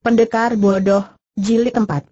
Pendekar bodoh, jilid 41.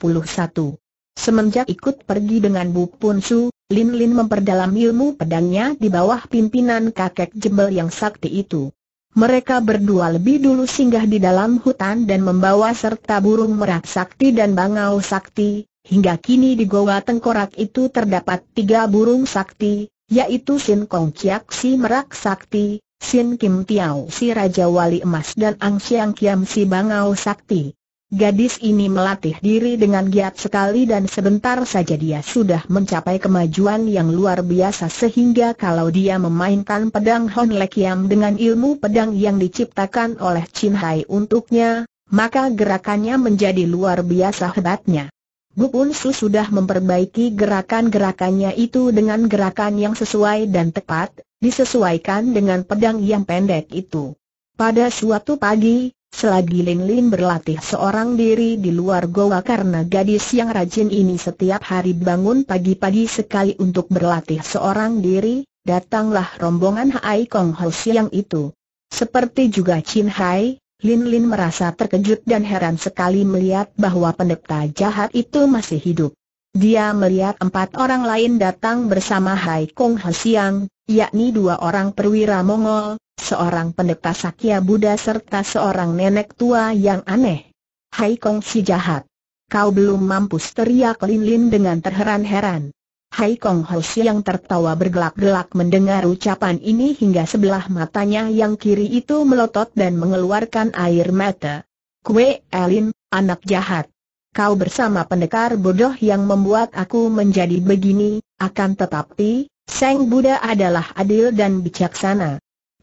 Semenjak ikut pergi dengan Bu Pun Su, Lin-lin memperdalam ilmu pedangnya di bawah pimpinan kakek jebel yang sakti itu. Mereka berdua lebih dulu singgah di dalam hutan dan membawa serta burung merak sakti dan bangau sakti. Hingga kini di Goa Tengkorak itu terdapat 3 burung sakti, yaitu Sin Kongciak si merak sakti, Sin Kim Tiao si Raja Wali Emas dan Ang Siang Kiam si bangau sakti. Gadis ini melatih diri dengan giat sekali dan sebentar saja dia sudah mencapai kemajuan yang luar biasa sehingga kalau dia memainkan pedang Hon Lekiam dengan ilmu pedang yang diciptakan oleh Chin Hai untuknya, maka gerakannya menjadi luar biasa hebatnya. Bu Pun Su sudah memperbaiki gerakan-gerakannya itu dengan gerakan yang sesuai dan tepat, disesuaikan dengan pedang yang pendek itu. Pada suatu pagi, selagi Lin-lin berlatih seorang diri di luar goa karena gadis yang rajin ini setiap hari bangun pagi-pagi sekali untuk berlatih seorang diri, datanglah rombongan Hai Kong Hosiang itu. Seperti juga Chin Hai, Lin-lin merasa terkejut dan heran sekali melihat bahwa pendekta jahat itu masih hidup. Dia melihat 4 orang lain datang bersama Hai Kong Hosiang, yakni 2 orang perwira Mongol, seorang pendekta Sakya Buddha serta seorang nenek tua yang aneh. "Hai Kong si jahat, kau belum mampus," teriak Lin-lin dengan terheran-heran. Hai Kong Hosiang tertawa bergelak-gelak mendengar ucapan ini hingga sebelah matanya yang kiri itu melotot dan mengeluarkan air mata. "Kwee Ean, anak jahat. Kau bersama pendekar bodoh yang membuat aku menjadi begini, akan tetapi Sang Buddha adalah adil dan bijaksana.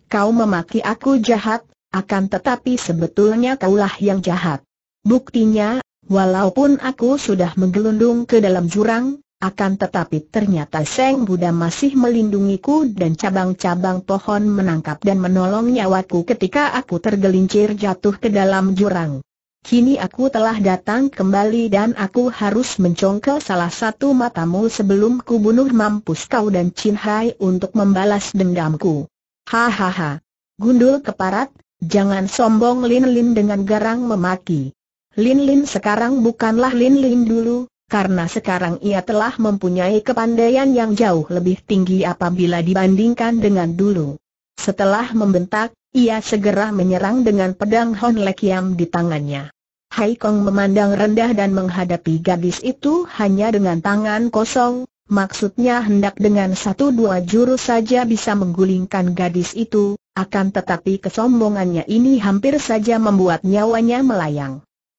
Kau memaki aku jahat, akan tetapi sebetulnya kaulah yang jahat. Buktinya, walaupun aku sudah menggelundung ke dalam jurang, akan tetapi ternyata Sang Buddha masih melindungiku dan cabang-cabang pohon menangkap dan menolong nyawaku ketika aku tergelincir jatuh ke dalam jurang. Kini aku telah datang kembali dan aku harus mencongkel salah satu matamu sebelum ku bunuh mampus kau dan Chin Hai untuk membalas dendamku. Hahaha, gundul keparat, jangan sombong," Lin-lin dengan garang memaki. Lin-lin sekarang bukanlah Lin-lin dulu, karena sekarang ia telah mempunyai kepandaian yang jauh lebih tinggi apabila dibandingkan dengan dulu. Setelah membentak, ia segera menyerang dengan pedang Hon Lekiam di tangannya. Hai Kong memandang rendah dan menghadapi gadis itu hanya dengan tangan kosong, maksudnya hendak dengan 1-2 jurus saja bisa menggulingkan gadis itu, akan tetapi kesombongannya ini hampir saja membuat nyawanya melayang.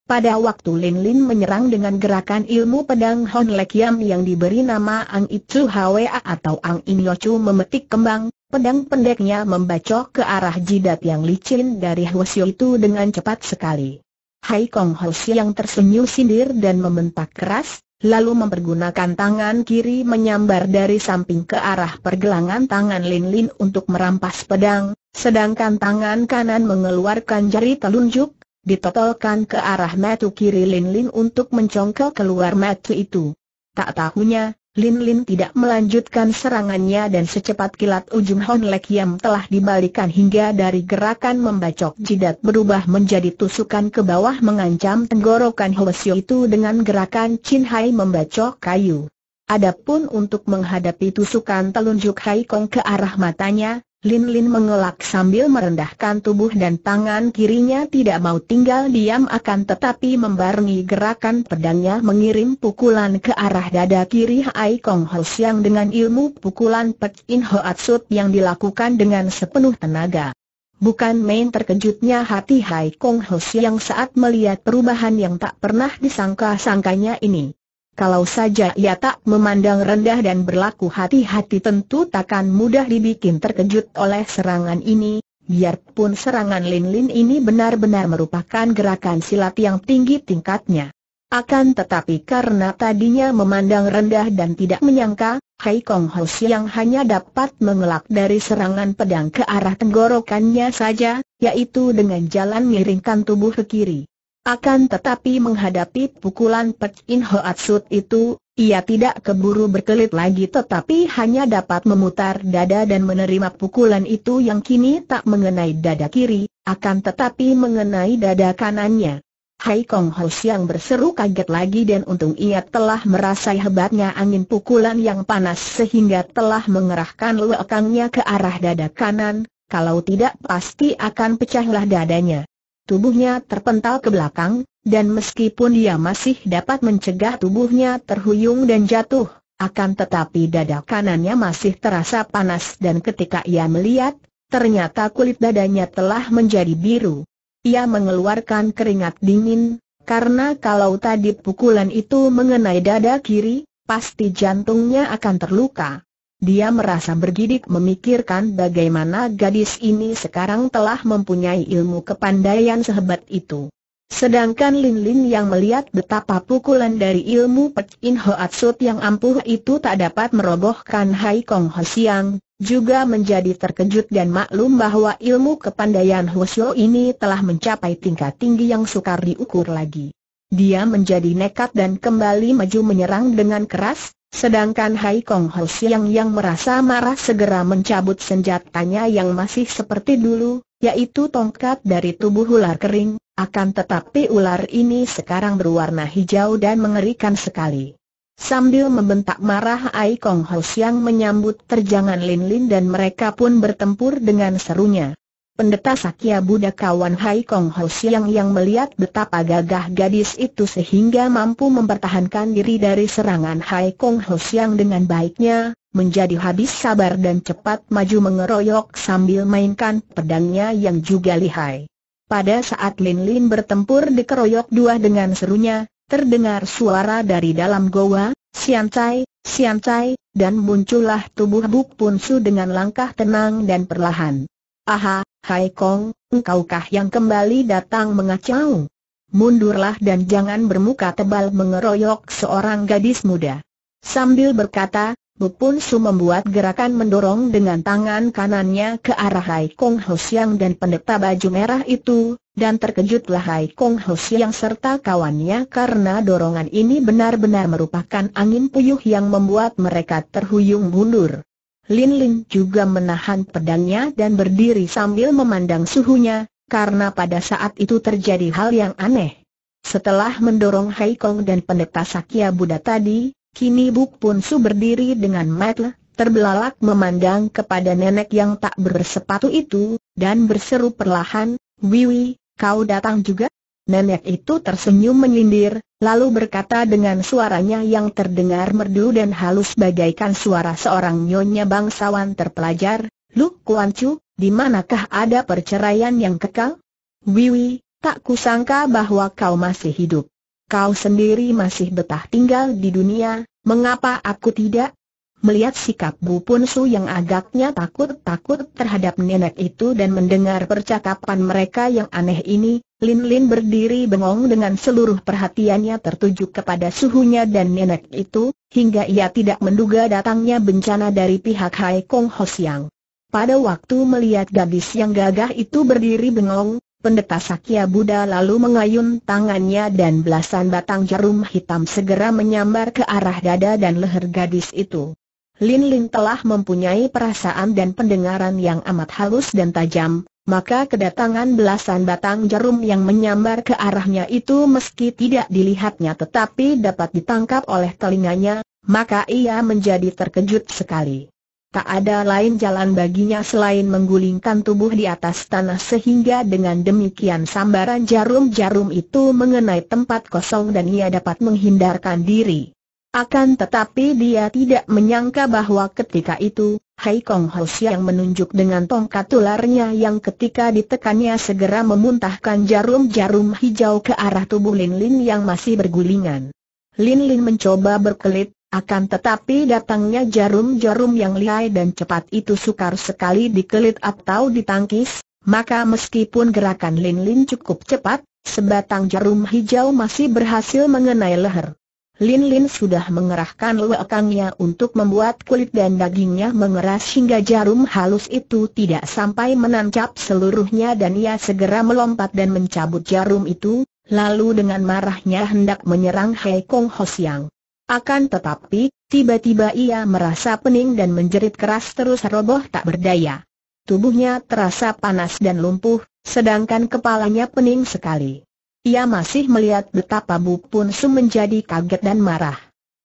Pada waktu Lin-lin menyerang dengan gerakan ilmu pedang Hon Lekiam yang diberi nama Ang Itsu Hwa atau Ang Inyo Chu memetik kembang, pedang pendeknya membacok ke arah jidat yang licin dari Hwasyu itu dengan cepat sekali. Hai Kong Hosiang tersenyum sindir dan membentak keras, lalu mempergunakan tangan kiri menyambar dari samping ke arah pergelangan tangan Lin-lin untuk merampas pedang, sedangkan tangan kanan mengeluarkan jari telunjuk, ditotolkan ke arah mata kiri Lin-lin untuk mencongkel keluar mata itu. Tak tahunya, Lin-lin tidak melanjutkan serangannya dan secepat kilat ujung Hon Lekiam telah dibalikan hingga dari gerakan membacok jidat berubah menjadi tusukan ke bawah mengancam tenggorokan Hwasyu itu dengan gerakan Chin Hai membacok kayu. Adapun untuk menghadapi tusukan telunjuk Hai Kong ke arah matanya, Lin-lin mengelak sambil merendahkan tubuh dan tangan kirinya tidak mau tinggal diam akan tetapi membarengi gerakan pedangnya mengirim pukulan ke arah dada kiri Hai Kong Hosiang dengan ilmu pukulan Pek In Ho Atsut yang dilakukan dengan sepenuh tenaga. Bukan main terkejutnya hati Hai Kong Hosiang saat melihat perubahan yang tak pernah disangka-sangkanya ini. Kalau saja ia tak memandang rendah dan berlaku hati-hati tentu takkan mudah dibikin terkejut oleh serangan ini, biarpun serangan Lin-lin ini benar-benar merupakan gerakan silat yang tinggi tingkatnya. Akan tetapi karena tadinya memandang rendah dan tidak menyangka, Hai Kong Hosiang hanya dapat mengelak dari serangan pedang ke arah tenggorokannya saja, yaitu dengan jalan miringkan tubuh ke kiri. Akan tetapi menghadapi pukulan Pek In Ho Atsut itu, ia tidak keburu berkelit lagi tetapi hanya dapat memutar dada dan menerima pukulan itu yang kini tak mengenai dada kiri, akan tetapi mengenai dada kanannya. Hai Kong Hosiang berseru kaget lagi, dan untung ia telah merasai hebatnya angin pukulan yang panas sehingga telah mengerahkan lekangnya ke arah dada kanan, kalau tidak pasti akan pecahlah dadanya. Tubuhnya terpental ke belakang, dan meskipun dia masih dapat mencegah tubuhnya terhuyung dan jatuh, akan tetapi dada kanannya masih terasa panas, dan ketika ia melihat, ternyata kulit dadanya telah menjadi biru. Ia mengeluarkan keringat dingin, karena kalau tadi pukulan itu mengenai dada kiri, pasti jantungnya akan terluka. Dia merasa bergidik memikirkan bagaimana gadis ini sekarang telah mempunyai ilmu kepandaian sehebat itu. Sedangkan Lin-lin yang melihat betapa pukulan dari ilmu Pek In Ho Atsut yang ampuh itu tak dapat merobohkan Hai Kong Hosiang, juga menjadi terkejut dan maklum bahwa ilmu kepandaian Hwasyu ini telah mencapai tingkat tinggi yang sukar diukur lagi. Dia menjadi nekat dan kembali maju menyerang dengan keras. Sedangkan Hai Kong Hosiang yang merasa marah segera mencabut senjatanya yang masih seperti dulu, yaitu tongkat dari tubuh ular kering. Akan tetapi ular ini sekarang berwarna hijau dan mengerikan sekali. Sambil membentak marah, Hai Kong Hosiang menyambut terjangan Lin-lin dan mereka pun bertempur dengan serunya. Pendeta Sakya Buddha kawan Hai Kong Hosiang yang melihat betapa gagah gadis itu sehingga mampu mempertahankan diri dari serangan Hai Kong Hosiang dengan baiknya, menjadi habis sabar dan cepat maju mengeroyok sambil mainkan pedangnya yang juga lihai. Pada saat Lin-lin bertempur dikeroyok dua dengan serunya, terdengar suara dari dalam goa, "Siancai, siancai," dan muncullah tubuh Bu Pun Su dengan langkah tenang dan perlahan. "Aha! Hai Kong, engkaukah yang kembali datang mengacau? Mundurlah dan jangan bermuka tebal mengeroyok seorang gadis muda." Sambil berkata, Bu Pun Su membuat gerakan mendorong dengan tangan kanannya ke arah Hai Kong Hosiang dan pendeta baju merah itu, dan terkejutlah Hai Kong Hosiang serta kawannya karena dorongan ini benar-benar merupakan angin puyuh yang membuat mereka terhuyung mundur. Lin-lin juga menahan pedangnya dan berdiri sambil memandang suhunya, karena pada saat itu terjadi hal yang aneh. Setelah mendorong Hai Kong dan pendeta Sakya Buddha tadi, kini Bu Pun Su berdiri dengan mata terbelalak memandang kepada nenek yang tak bersepatu itu, dan berseru perlahan, "Wiwi, kau datang juga?" Nenek itu tersenyum menyindir, lalu berkata dengan suaranya yang terdengar merdu dan halus bagaikan suara seorang nyonya bangsawan terpelajar, "Lu Kuan Chu, di manakah ada perceraian yang kekal? Wiwi, tak kusangka bahwa kau masih hidup. Kau sendiri masih betah tinggal di dunia, mengapa aku tidak?" Melihat sikap Bu Pun Su yang agaknya takut-takut terhadap nenek itu dan mendengar percakapan mereka yang aneh ini, Lin-lin berdiri bengong dengan seluruh perhatiannya tertuju kepada suhunya dan nenek itu, hingga ia tidak menduga datangnya bencana dari pihak Hai Kong Hosiang. Pada waktu melihat gadis yang gagah itu berdiri bengong, pendeta Sakya Buddha lalu mengayun tangannya dan belasan batang jarum hitam segera menyambar ke arah dada dan leher gadis itu. Lin-lin telah mempunyai perasaan dan pendengaran yang amat halus dan tajam, maka kedatangan belasan batang jarum yang menyambar ke arahnya itu meski tidak dilihatnya tetapi dapat ditangkap oleh telinganya, maka ia menjadi terkejut sekali. Tak ada lain jalan baginya selain menggulingkan tubuh di atas tanah sehingga dengan demikian sambaran jarum-jarum itu mengenai tempat kosong dan ia dapat menghindarkan diri. Akan tetapi dia tidak menyangka bahwa ketika itu, Hai Kong Hosiang menunjuk dengan tongkat ularnya yang ketika ditekannya segera memuntahkan jarum-jarum hijau ke arah tubuh Lin-lin yang masih bergulingan. Lin-lin mencoba berkelit, akan tetapi datangnya jarum-jarum yang lihai dan cepat itu sukar sekali dikelit atau ditangkis, maka meskipun gerakan Lin-lin cukup cepat, sebatang jarum hijau masih berhasil mengenai leher. Lin-lin sudah mengerahkan lekangnya untuk membuat kulit dan dagingnya mengeras hingga jarum halus itu tidak sampai menancap seluruhnya dan ia segera melompat dan mencabut jarum itu, lalu dengan marahnya hendak menyerang Hai Kong Hosiang. Akan tetapi, tiba-tiba ia merasa pening dan menjerit keras terus roboh tak berdaya. Tubuhnya terasa panas dan lumpuh, sedangkan kepalanya pening sekali. Ia masih melihat betapa Bu Pun Su menjadi kaget dan marah.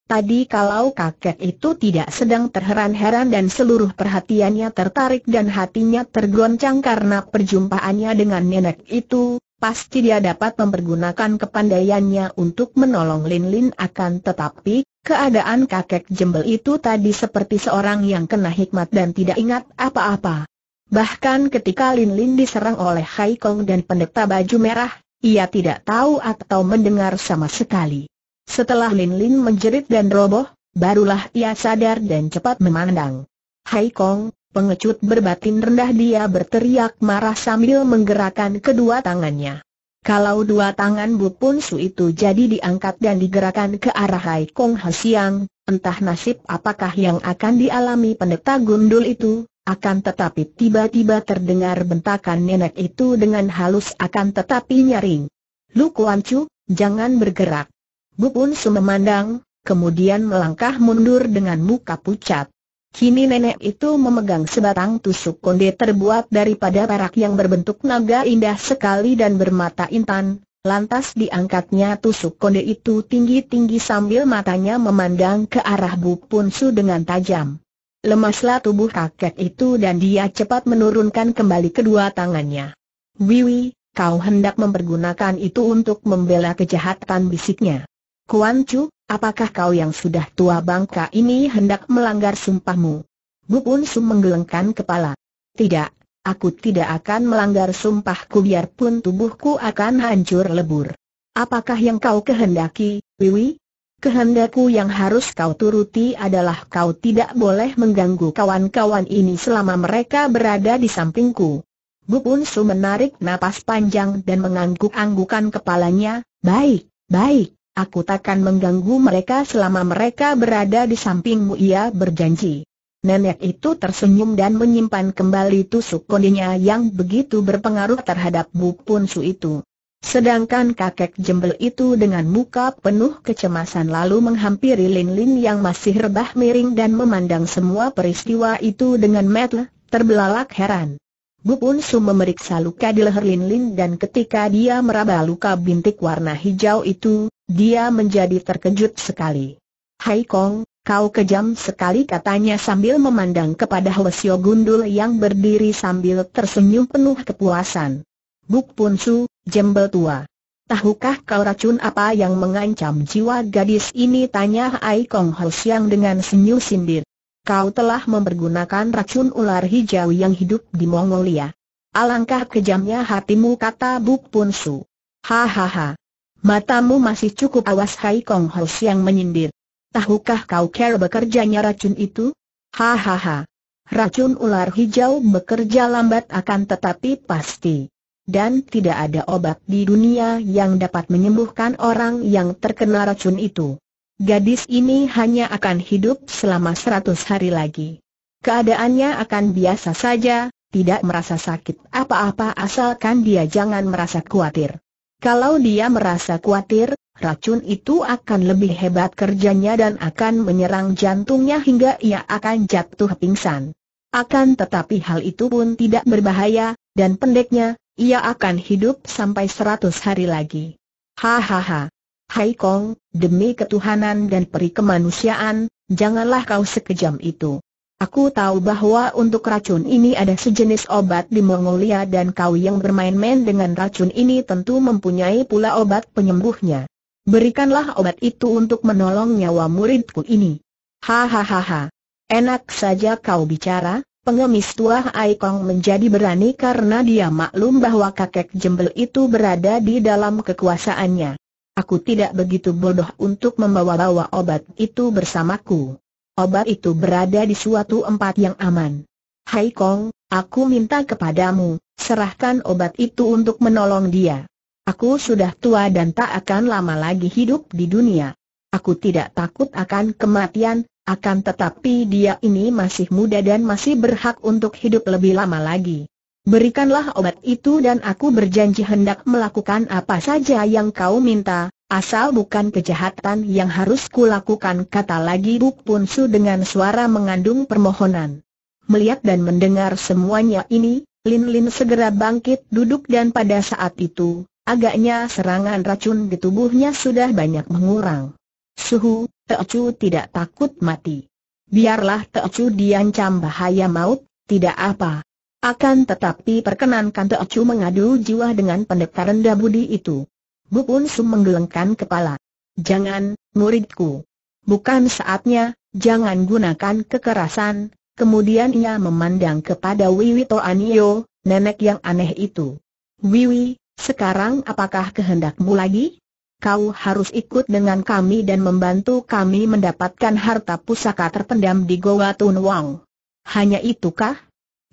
Tadi kalau kakek itu tidak sedang terheran-heran dan seluruh perhatiannya tertarik dan hatinya tergoncang karena perjumpaannya dengan nenek itu, pasti dia dapat mempergunakan kepandaiannya untuk menolong Lin-lin. Akan tetapi, keadaan kakek jembel itu tadi seperti seorang yang kena hikmat dan tidak ingat apa-apa. Bahkan ketika Lin-lin diserang oleh Hai Kong dan pendeta baju merah, ia tidak tahu atau mendengar sama sekali. Setelah Lin-lin menjerit dan roboh, barulah ia sadar dan cepat memandang. Hai Kong, pengecut berbatin rendah, dia berteriak marah sambil menggerakkan kedua tangannya. Kalau dua tangan Bu Pun Su itu jadi diangkat dan digerakkan ke arah Hai Kong Hosiang, entah nasib apakah yang akan dialami pendeta gundul itu. Akan tetapi tiba-tiba terdengar bentakan nenek itu dengan halus akan tetapi nyaring. "Lu Kuan Chu, jangan bergerak." Bu Pun Su memandang, kemudian melangkah mundur dengan muka pucat. Kini nenek itu memegang sebatang tusuk konde terbuat daripada perak yang berbentuk naga indah sekali dan bermata intan. Lantas diangkatnya tusuk konde itu tinggi-tinggi sambil matanya memandang ke arah Bu Pun Su dengan tajam. Lemaslah tubuh kakek itu dan dia cepat menurunkan kembali kedua tangannya. "Wiwi, kau hendak mempergunakan itu untuk membela kejahatan," bisiknya. "Kuan Chu, apakah kau yang sudah tua bangka ini hendak melanggar sumpahmu?" Bu Pun Su menggelengkan kepala. "Tidak, aku tidak akan melanggar sumpahku biarpun tubuhku akan hancur lebur." "Apakah yang kau kehendaki, Wiwi?" "Kehendakku yang harus kau turuti adalah kau tidak boleh mengganggu kawan-kawan ini selama mereka berada di sampingku." Bu Pun Su menarik napas panjang dan mengangguk-anggukan kepalanya. "Baik, baik. Aku takkan mengganggu mereka selama mereka berada di sampingmu," ia berjanji. Nenek itu tersenyum dan menyimpan kembali tusuk kondenya yang begitu berpengaruh terhadap Bu Pun Su itu. Sedangkan kakek jembel itu dengan muka penuh kecemasan lalu menghampiri Lin-lin yang masih rebah miring dan memandang semua peristiwa itu dengan mata terbelalak heran. Bu Pun Su memeriksa luka di leher Lin-lin dan ketika dia meraba luka bintik warna hijau itu, dia menjadi terkejut sekali. "Hai Kong, kau kejam sekali," katanya sambil memandang kepada Hwasyo gundul yang berdiri sambil tersenyum penuh kepuasan. "Bu Pun Su, jembel tua, tahukah kau racun apa yang mengancam jiwa gadis ini?" tanya Hai Kong Hosiang dengan senyum sindir. "Kau telah mempergunakan racun ular hijau yang hidup di Mongolia. Alangkah kejamnya hatimu," kata Bu Pun Su. "Hahaha, matamu masih cukup awas," Hai Kong Hosiang menyindir. "Tahukah kau cara bekerjanya racun itu?" "Hahaha, racun ular hijau bekerja lambat akan tetapi pasti. Dan tidak ada obat di dunia yang dapat menyembuhkan orang yang terkena racun itu. Gadis ini hanya akan hidup selama 100 hari lagi. Keadaannya akan biasa saja, tidak merasa sakit apa-apa asalkan dia jangan merasa khawatir. Kalau dia merasa khawatir, racun itu akan lebih hebat kerjanya dan akan menyerang jantungnya hingga ia akan jatuh pingsan. Akan tetapi hal itu pun tidak berbahaya, dan pendeknya, ia akan hidup sampai 100 hari lagi. Hahaha. Hai Kong, demi ketuhanan dan peri kemanusiaan, janganlah kau sekejam itu. Aku tahu bahwa untuk racun ini ada sejenis obat di Mongolia dan kau yang bermain-main dengan racun ini tentu mempunyai pula obat penyembuhnya. Berikanlah obat itu untuk menolong nyawa muridku ini." "Hahaha. Enak saja kau bicara." Pengemis tua Hai Kong menjadi berani karena dia maklum bahwa kakek jembel itu berada di dalam kekuasaannya. "Aku tidak begitu bodoh untuk membawa-bawa obat itu bersamaku. Obat itu berada di suatu tempat yang aman. Hai Kong, aku minta kepadamu, serahkan obat itu untuk menolong dia. Aku sudah tua dan tak akan lama lagi hidup di dunia. Aku tidak takut akan kematian. Akan tetapi dia ini masih muda dan masih berhak untuk hidup lebih lama lagi. Berikanlah obat itu dan aku berjanji hendak melakukan apa saja yang kau minta, asal bukan kejahatan yang harus kulakukan," kata lagi Bu Pun Su dengan suara mengandung permohonan. Melihat dan mendengar semuanya ini, Lin-lin segera bangkit duduk dan pada saat itu, Agaknya serangan racun di tubuhnya sudah banyak mengurang. Suhu, Teocu tidak takut mati. Biarlah Teocu diancam bahaya maut, tidak apa. Akan tetapi perkenankan Teocu mengadu jiwa dengan pendekar rendah budi itu. Bu Pun Su menggelengkan kepala. Jangan, muridku. Bukan saatnya, jangan gunakan kekerasan. Kemudian ia memandang kepada Wiwi To'anio, nenek yang aneh itu. Wiwi, sekarang apakah kehendakmu lagi? Kau harus ikut dengan kami dan membantu kami mendapatkan harta pusaka terpendam di Goa Tunuang. Hanya itukah?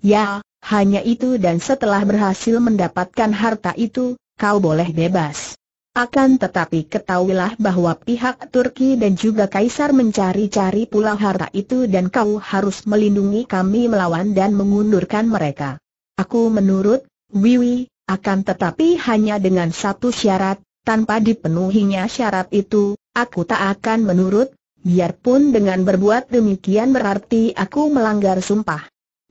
Ya, hanya itu, dan setelah berhasil mendapatkan harta itu, kau boleh bebas. Akan tetapi ketahuilah bahwa pihak Turki dan juga Kaisar mencari-cari pula harta itu dan kau harus melindungi kami melawan dan mengundurkan mereka. Aku menurut, Wiwi. Akan tetapi hanya dengan satu syarat, tanpa dipenuhinya syarat itu, aku tak akan menurut, biarpun dengan berbuat demikian berarti aku melanggar sumpah.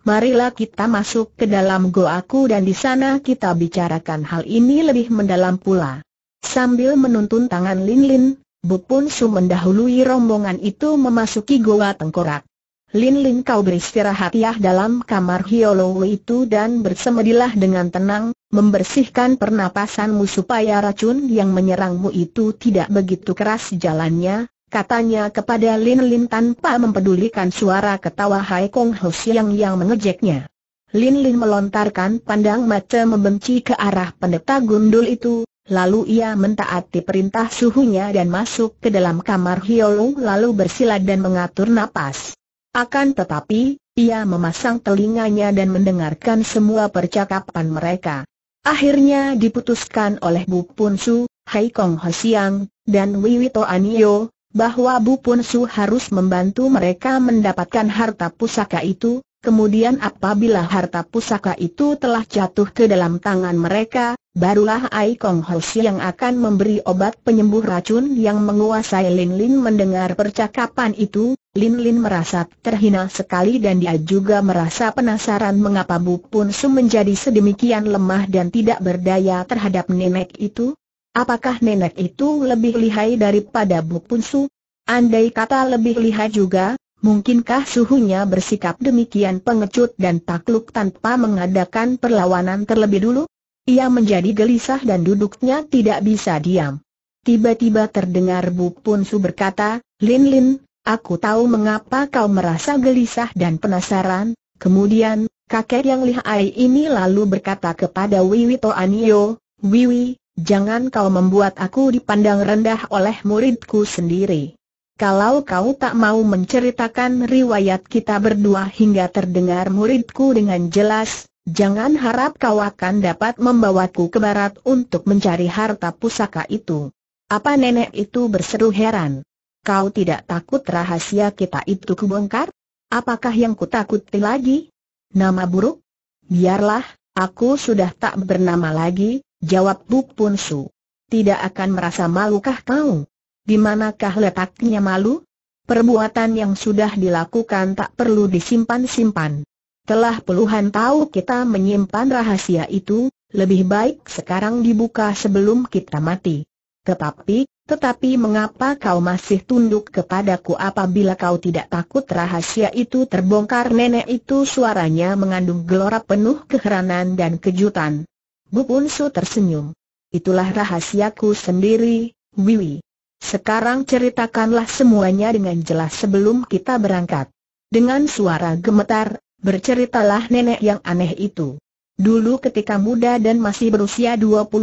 Marilah kita masuk ke dalam goaku dan di sana kita bicarakan hal ini lebih mendalam pula. Sambil menuntun tangan Lin-lin, Bu Pun Su mendahului rombongan itu memasuki Goa Tengkorak. Lin-lin, kau beristirahatlah dalam kamar Hiolowu itu dan bersemedilah dengan tenang, membersihkan pernapasanmu supaya racun yang menyerangmu itu tidak begitu keras jalannya, katanya kepada Lin-lin tanpa mempedulikan suara ketawa Hai Kong Hosiang yang mengejeknya. Lin-lin melontarkan pandang mata membenci ke arah pendeta gundul itu. Lalu ia mentaati perintah suhunya dan masuk ke dalam kamar Hiolowu lalu bersilat dan mengatur napas. Akan tetapi, ia memasang telinganya dan mendengarkan semua percakapan mereka. Akhirnya diputuskan oleh Bu Pun Su, Hai Kong Hosiang, dan Wiwito Anilo, bahwa Bu Pun Su harus membantu mereka mendapatkan harta pusaka itu. Kemudian apabila harta pusaka itu telah jatuh ke dalam tangan mereka, barulah Hai Kong Hosiang akan memberi obat penyembuh racun yang menguasai Lin-lin. Mendengar percakapan itu, Lin-lin merasa terhina sekali dan dia juga merasa penasaran mengapa Bu Pun Su menjadi sedemikian lemah dan tidak berdaya terhadap nenek itu. Apakah nenek itu lebih lihai daripada Bu Pun Su? Andai kata lebih lihai juga, mungkinkah suhunya bersikap demikian pengecut dan takluk tanpa mengadakan perlawanan terlebih dulu? Ia menjadi gelisah dan duduknya tidak bisa diam. Tiba-tiba terdengar Bu Pun Su berkata, Lin-lin, aku tahu mengapa kau merasa gelisah dan penasaran. Kemudian, kakek yang lihai ini lalu berkata kepada Wiwi To'anio, Wiwi, jangan kau membuat aku dipandang rendah oleh muridku sendiri. Kalau kau tak mau menceritakan riwayat kita berdua hingga terdengar muridku dengan jelas, jangan harap kau akan dapat membawaku ke barat untuk mencari harta pusaka itu. Apa nenek itu berseru heran. Kau tidak takut rahasia kita itu kubongkar? Apakah yang kutakuti lagi? Nama buruk? Biarlah, aku sudah tak bernama lagi, jawab Bu Pun Su. Tidak akan merasa malukah kau? Di manakah letaknya malu? Perbuatan yang sudah dilakukan tak perlu disimpan-simpan. Telah puluhan tahun kita menyimpan rahasia itu, lebih baik sekarang dibuka sebelum kita mati. Tetapi mengapa kau masih tunduk kepadaku apabila kau tidak takut rahasia itu terbongkar? Nenek itu suaranya mengandung gelora penuh keheranan dan kejutan. Bu Pun Su tersenyum. Itulah rahasiaku sendiri, Wiwi. Sekarang ceritakanlah semuanya dengan jelas sebelum kita berangkat. Dengan suara gemetar, berceritalah nenek yang aneh itu. Dulu ketika muda dan masih berusia 25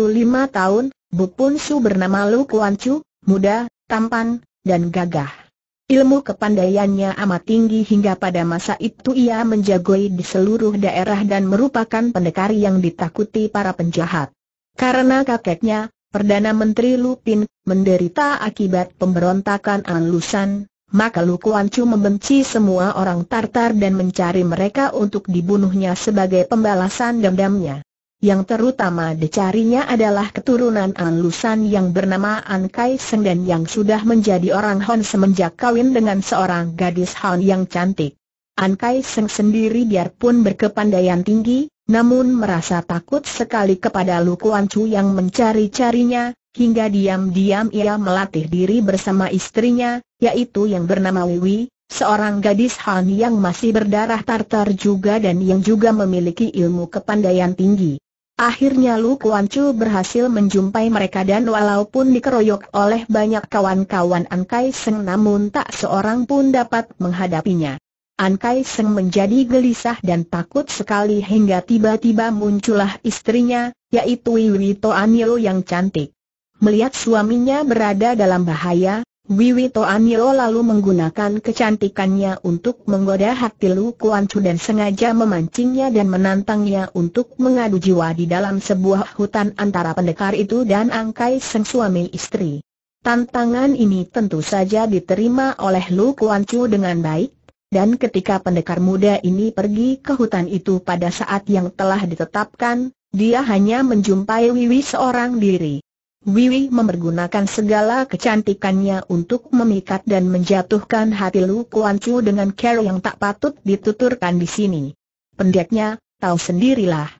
tahun, Bu Pun Su bernama Lu Kuan Chu, muda, tampan, dan gagah. Ilmu kepandaiannya amat tinggi hingga pada masa itu ia menjagoi di seluruh daerah dan merupakan pendekar yang ditakuti para penjahat. Karena kakeknya, Perdana Menteri Lu Pin, menderita akibat pemberontakan An Lushan, maka Lu Kuan Chu membenci semua orang Tartar dan mencari mereka untuk dibunuhnya sebagai pembalasan dendamnya. Yang terutama dicarinya adalah keturunan An Lushan yang bernama An Kai Seng dan yang sudah menjadi orang Hon semenjak kawin dengan seorang gadis Hon yang cantik. An Kai Seng sendiri biarpun berkepandaian tinggi, namun merasa takut sekali kepada Lu Kuan Chu yang mencari-carinya, hingga diam-diam ia melatih diri bersama istrinya, yaitu yang bernama Wiwi, seorang gadis Han yang masih berdarah Tartar juga dan yang juga memiliki ilmu kepandaian tinggi. Akhirnya Lu Kuan Chu berhasil menjumpai mereka dan walaupun dikeroyok oleh banyak kawan-kawan An Kai Seng namun tak seorang pun dapat menghadapinya. An Kai Seng menjadi gelisah dan takut sekali hingga tiba-tiba muncullah istrinya, yaitu Wiwito Anilo yang cantik. Melihat suaminya berada dalam bahaya, Wiwito Anilo lalu menggunakan kecantikannya untuk menggoda hati Lu Kuan Chu dan sengaja memancingnya dan menantangnya untuk mengadu jiwa di dalam sebuah hutan antara pendekar itu dan Ang Kai Seng suami istri. Tantangan ini tentu saja diterima oleh Lu Kuan Chu dengan baik, dan ketika pendekar muda ini pergi ke hutan itu pada saat yang telah ditetapkan, dia hanya menjumpai Wiwi seorang diri. Wiwi mempergunakan segala kecantikannya untuk memikat dan menjatuhkan hati Lu Kuan Chu dengan cara yang tak patut dituturkan di sini. Pendeknya, tahu sendirilah.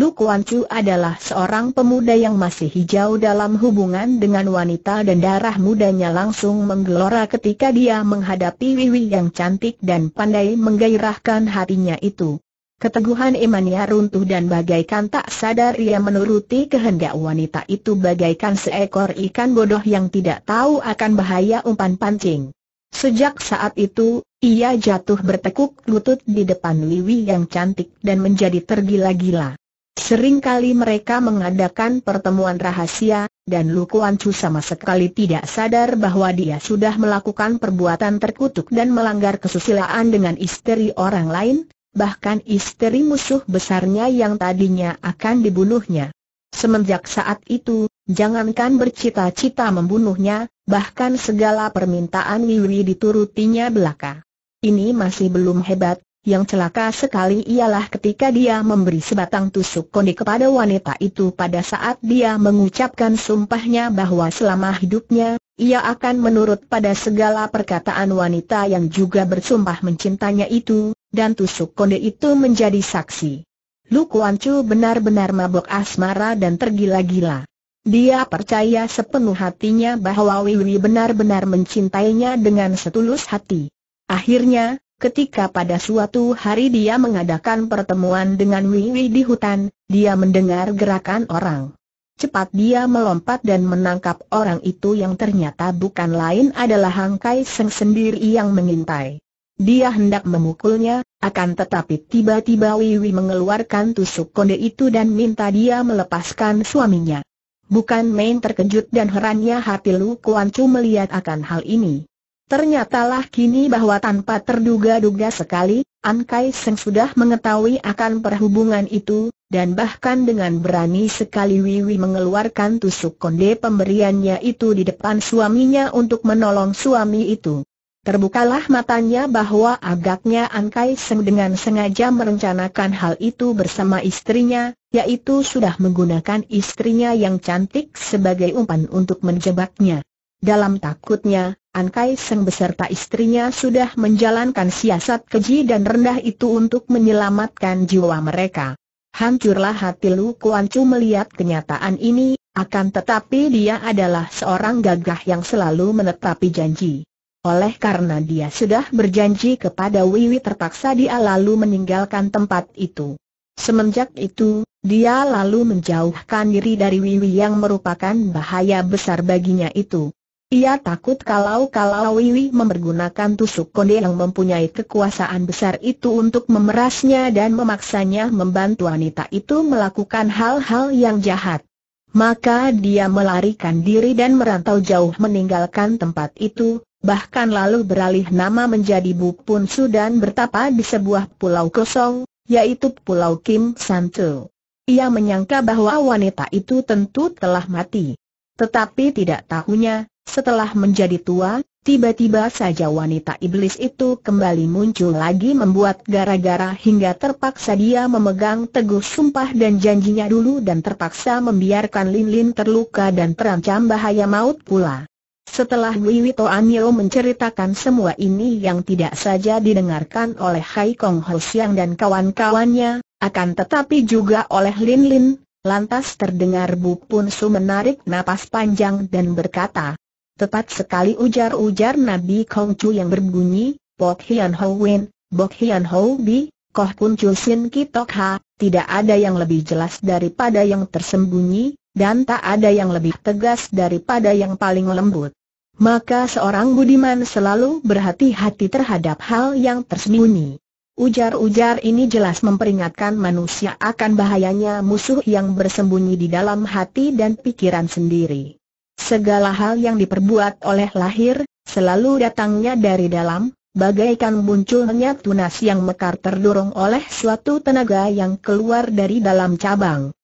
Lu Kuan Chu adalah seorang pemuda yang masih hijau dalam hubungan dengan wanita dan darah mudanya langsung menggelora ketika dia menghadapi Wiwi yang cantik dan pandai menggairahkan hatinya itu. Keteguhan imannya runtuh dan bagaikan tak sadar ia menuruti kehendak wanita itu bagaikan seekor ikan bodoh yang tidak tahu akan bahaya umpan pancing. Sejak saat itu, ia jatuh bertekuk lutut di depan Wiwi yang cantik dan menjadi tergila-gila. Seringkali mereka mengadakan pertemuan rahasia, dan Lu Kuan Chu sama sekali tidak sadar bahwa dia sudah melakukan perbuatan terkutuk dan melanggar kesusilaan dengan istri orang lain. Bahkan istri musuh besarnya yang tadinya akan dibunuhnya. Semenjak saat itu, jangankan bercita-cita membunuhnya, bahkan segala permintaan Wiwi diturutinya belaka. Ini masih belum hebat, yang celaka sekali ialah ketika dia memberi sebatang tusuk konde kepada wanita itu pada saat dia mengucapkan sumpahnya bahwa selama hidupnya, ia akan menurut pada segala perkataan wanita yang juga bersumpah mencintainya itu, dan tusuk konde itu menjadi saksi. Lu Kuan Chu benar-benar mabuk asmara dan tergila-gila. Dia percaya sepenuh hatinya bahwa Wiwi benar-benar mencintainya dengan setulus hati. Akhirnya, ketika pada suatu hari dia mengadakan pertemuan dengan Wiwi di hutan, dia mendengar gerakan orang. Cepat dia melompat dan menangkap orang itu yang ternyata bukan lain adalah Ang Kai Seng sendiri yang mengintai. Dia hendak memukulnya, akan tetapi tiba-tiba Wiwi mengeluarkan tusuk konde itu dan minta dia melepaskan suaminya. Bukan main terkejut dan herannya hati Lu Kuan Chu melihat akan hal ini. Ternyatalah kini bahwa tanpa terduga-duga sekali, An Kai Seng sudah mengetahui akan perhubungan itu, dan bahkan dengan berani sekali Wiwi mengeluarkan tusuk konde pemberiannya itu di depan suaminya untuk menolong suami itu. Terbukalah matanya bahwa agaknya An Kai Seng dengan sengaja merencanakan hal itu bersama istrinya, yaitu sudah menggunakan istrinya yang cantik sebagai umpan untuk menjebaknya. Dalam takutnya, An Kai Seng beserta istrinya sudah menjalankan siasat keji dan rendah itu untuk menyelamatkan jiwa mereka. Hancurlah hati Lu Kuan Chu melihat kenyataan ini, akan tetapi dia adalah seorang gagah yang selalu menetapi janji. Oleh karena dia sudah berjanji kepada Wiwi terpaksa dia lalu meninggalkan tempat itu. Semenjak itu, dia lalu menjauhkan diri dari Wiwi yang merupakan bahaya besar baginya itu. Ia takut kalau Wiwi mempergunakan tusuk konde yang mempunyai kekuasaan besar itu untuk memerasnya dan memaksanya membantu wanita itu melakukan hal-hal yang jahat. Maka dia melarikan diri dan merantau jauh meninggalkan tempat itu, bahkan lalu beralih nama menjadi Bu Pun Su dan bertapa di sebuah pulau kosong, yaitu Pulau Kim Santu. Ia menyangka bahwa wanita itu tentu telah mati. Tetapi tidak tahunya, setelah menjadi tua, tiba-tiba saja wanita iblis itu kembali muncul lagi membuat gara-gara hingga terpaksa dia memegang teguh sumpah dan janjinya dulu dan terpaksa membiarkan Lin-lin terluka dan terancam bahaya maut pula. Setelah Wiwito Anilo menceritakan semua ini yang tidak saja didengarkan oleh Hai Kong Hosiang dan kawan-kawannya, akan tetapi juga oleh Lin-lin. Lantas terdengar Bu Pun Su menarik napas panjang dan berkata, "Tepat sekali ujar-ujar Nabi Kong Chu yang berbunyi, Pok Hian Ho Win, Bok Hian Ho Bi, Koh Pun Chu Sin Kitok Ha." Tidak ada yang lebih jelas daripada yang tersembunyi, dan tak ada yang lebih tegas daripada yang paling lembut. Maka seorang budiman selalu berhati-hati terhadap hal yang tersembunyi. Ujar-ujar ini jelas memperingatkan manusia akan bahayanya musuh yang bersembunyi di dalam hati dan pikiran sendiri. Segala hal yang diperbuat oleh lahir, selalu datangnya dari dalam, bagaikan munculnya tunas yang mekar terdorong oleh suatu tenaga yang keluar dari dalam cabang.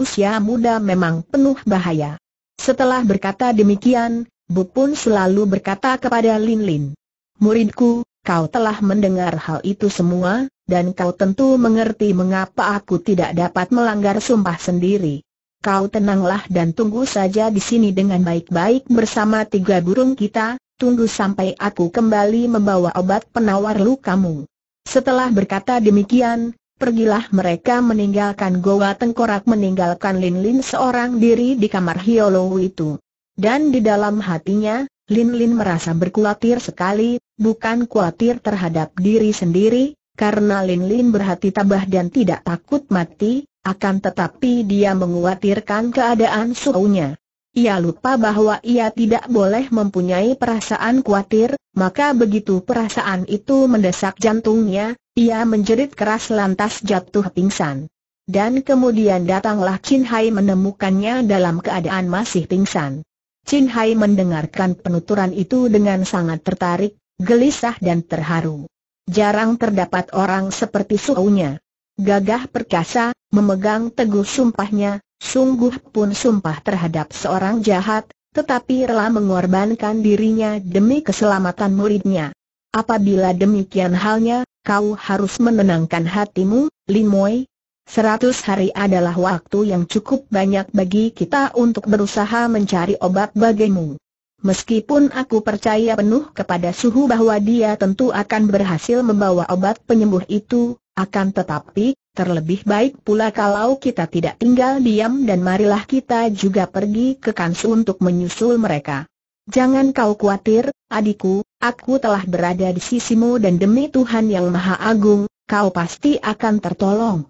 Usia muda memang penuh bahaya. Setelah berkata demikian, Bu Pun selalu berkata kepada Lin-lin, "Muridku, kau telah mendengar hal itu semua, dan kau tentu mengerti mengapa aku tidak dapat melanggar sumpah sendiri. Kau tenanglah dan tunggu saja di sini dengan baik-baik bersama tiga burung kita, tunggu sampai aku kembali membawa obat penawar lukamu." Setelah berkata demikian, pergilah mereka meninggalkan Goa Tengkorak, meninggalkan Lin-lin seorang diri di kamar Hiolo itu. Dan di dalam hatinya, Lin-lin merasa berkhawatir sekali, bukan khawatir terhadap diri sendiri, karena Lin-lin berhati tabah dan tidak takut mati. Akan tetapi dia mengkhawatirkan keadaan suhunya. Ia lupa bahwa ia tidak boleh mempunyai perasaan khawatir, maka begitu perasaan itu mendesak jantungnya, ia menjerit keras lantas jatuh pingsan. Dan kemudian datanglah Chin Hai menemukannya dalam keadaan masih pingsan. Chin Hai mendengarkan penuturan itu dengan sangat tertarik, gelisah dan terharu. Jarang terdapat orang seperti suhunya. Gagah perkasa, memegang teguh sumpahnya, sungguh pun sumpah terhadap seorang jahat, tetapi rela mengorbankan dirinya demi keselamatan muridnya. Apabila demikian halnya, kau harus menenangkan hatimu, Limoy. 100 hari adalah waktu yang cukup banyak bagi kita untuk berusaha mencari obat bagimu. Meskipun aku percaya penuh kepada suhu bahwa dia tentu akan berhasil membawa obat penyembuh itu, akan tetapi, terlebih baik pula kalau kita tidak tinggal diam dan marilah kita juga pergi ke Kansu untuk menyusul mereka. Jangan kau khawatir, adikku, aku telah berada di sisimu dan demi Tuhan yang Maha Agung, kau pasti akan tertolong.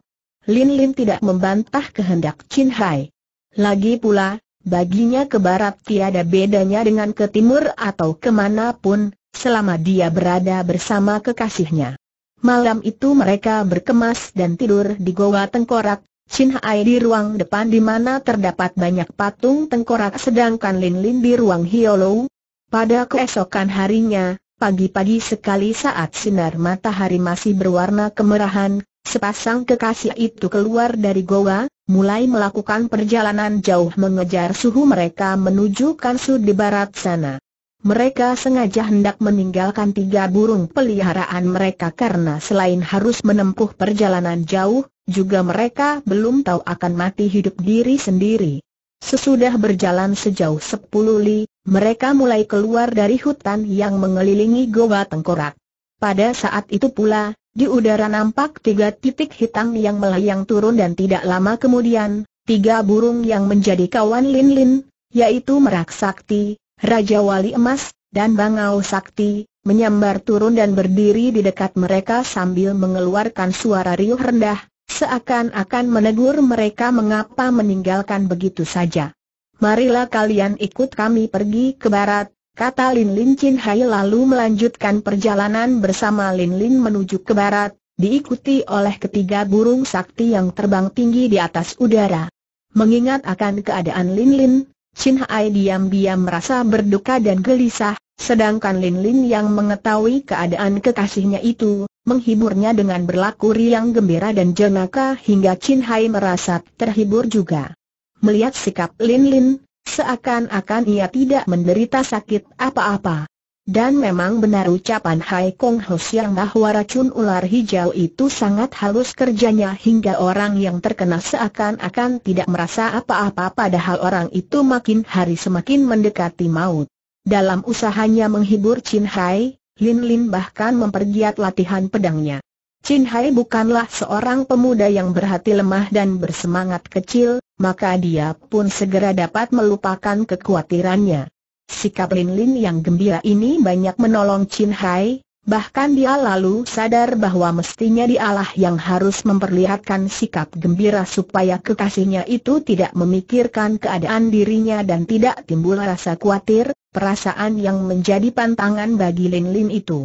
Lin-lin tidak membantah kehendak Chin Hai. Lagi pula, baginya ke barat tiada bedanya dengan ke timur atau kemanapun, selama dia berada bersama kekasihnya. Malam itu mereka berkemas dan tidur di Goa Tengkorak, Chin Hai di ruang depan di mana terdapat banyak patung tengkorak sedangkan Lin-lin di ruang Hiolou. Pada keesokan harinya, pagi-pagi sekali saat sinar matahari masih berwarna kemerahan, sepasang kekasih itu keluar dari goa, mulai melakukan perjalanan jauh mengejar suhu mereka menuju Kansu di barat sana. Mereka sengaja hendak meninggalkan tiga burung peliharaan mereka karena selain harus menempuh perjalanan jauh, juga mereka belum tahu akan mati hidup diri sendiri. Sesudah berjalan sejauh 10 li, mereka mulai keluar dari hutan yang mengelilingi Goa Tengkorak. Pada saat itu pula, di udara nampak 3 titik hitam yang melayang turun dan tidak lama kemudian, 3 burung yang menjadi kawan Lin-lin, yaitu Merak Sakti, Raja Wali Emas, dan Bangau Sakti, menyambar turun dan berdiri di dekat mereka sambil mengeluarkan suara riuh rendah, seakan-akan menegur mereka mengapa meninggalkan begitu saja. "Marilah kalian ikut kami pergi ke barat," kata Lin-lin. Chin Hai lalu melanjutkan perjalanan bersama Lin-lin menuju ke barat, diikuti oleh 3 burung sakti yang terbang tinggi di atas udara. Mengingat akan keadaan Lin-lin, Chin Hai diam-diam merasa berduka dan gelisah, sedangkan Lin-lin yang mengetahui keadaan kekasihnya itu, menghiburnya dengan berlaku riang gembira dan jenaka hingga Chin Hai merasa terhibur juga. Melihat sikap Lin-lin, seakan-akan ia tidak menderita sakit apa-apa. Dan memang benar ucapan Hai Kong Hosiang bahwa racun ular hijau itu sangat halus kerjanya hingga orang yang terkena seakan-akan tidak merasa apa-apa padahal orang itu makin hari semakin mendekati maut. Dalam usahanya menghibur Chin Hai, Lin-lin bahkan mempergiat latihan pedangnya. Chin Hai bukanlah seorang pemuda yang berhati lemah dan bersemangat kecil, maka dia pun segera dapat melupakan kekhawatirannya. Sikap Lin-lin yang gembira ini banyak menolong Chin Hai, bahkan dia lalu sadar bahwa mestinya dialah yang harus memperlihatkan sikap gembira supaya kekasihnya itu tidak memikirkan keadaan dirinya dan tidak timbul rasa khawatir, perasaan yang menjadi pantangan bagi Lin-lin itu.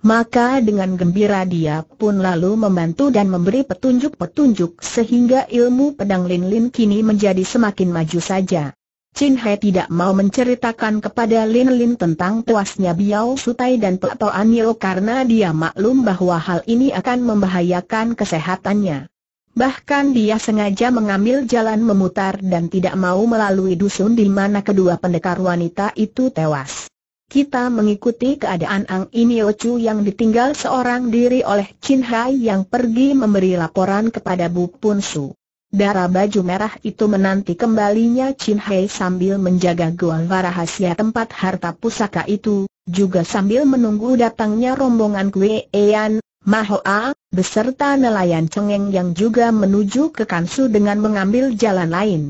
Maka dengan gembira dia pun lalu membantu dan memberi petunjuk-petunjuk sehingga ilmu pedang Lin-lin kini menjadi semakin maju saja. Chin Hai tidak mau menceritakan kepada Lin-lin tentang tuasnya Biao Sutai dan Pek To'anio karena dia maklum bahwa hal ini akan membahayakan kesehatannya. Bahkan dia sengaja mengambil jalan memutar dan tidak mau melalui dusun di mana kedua pendekar wanita itu tewas. Kita mengikuti keadaan Ang Inyo Chu yang ditinggal seorang diri oleh Chin Hai yang pergi memberi laporan kepada Bu Pun Su. Dara baju merah itu menanti kembalinya Chin Hai sambil menjaga gua rahasia tempat harta pusaka itu, juga sambil menunggu datangnya rombongan Kwee Ean, Mahoa, beserta nelayan cengeng yang juga menuju ke Kansu dengan mengambil jalan lain.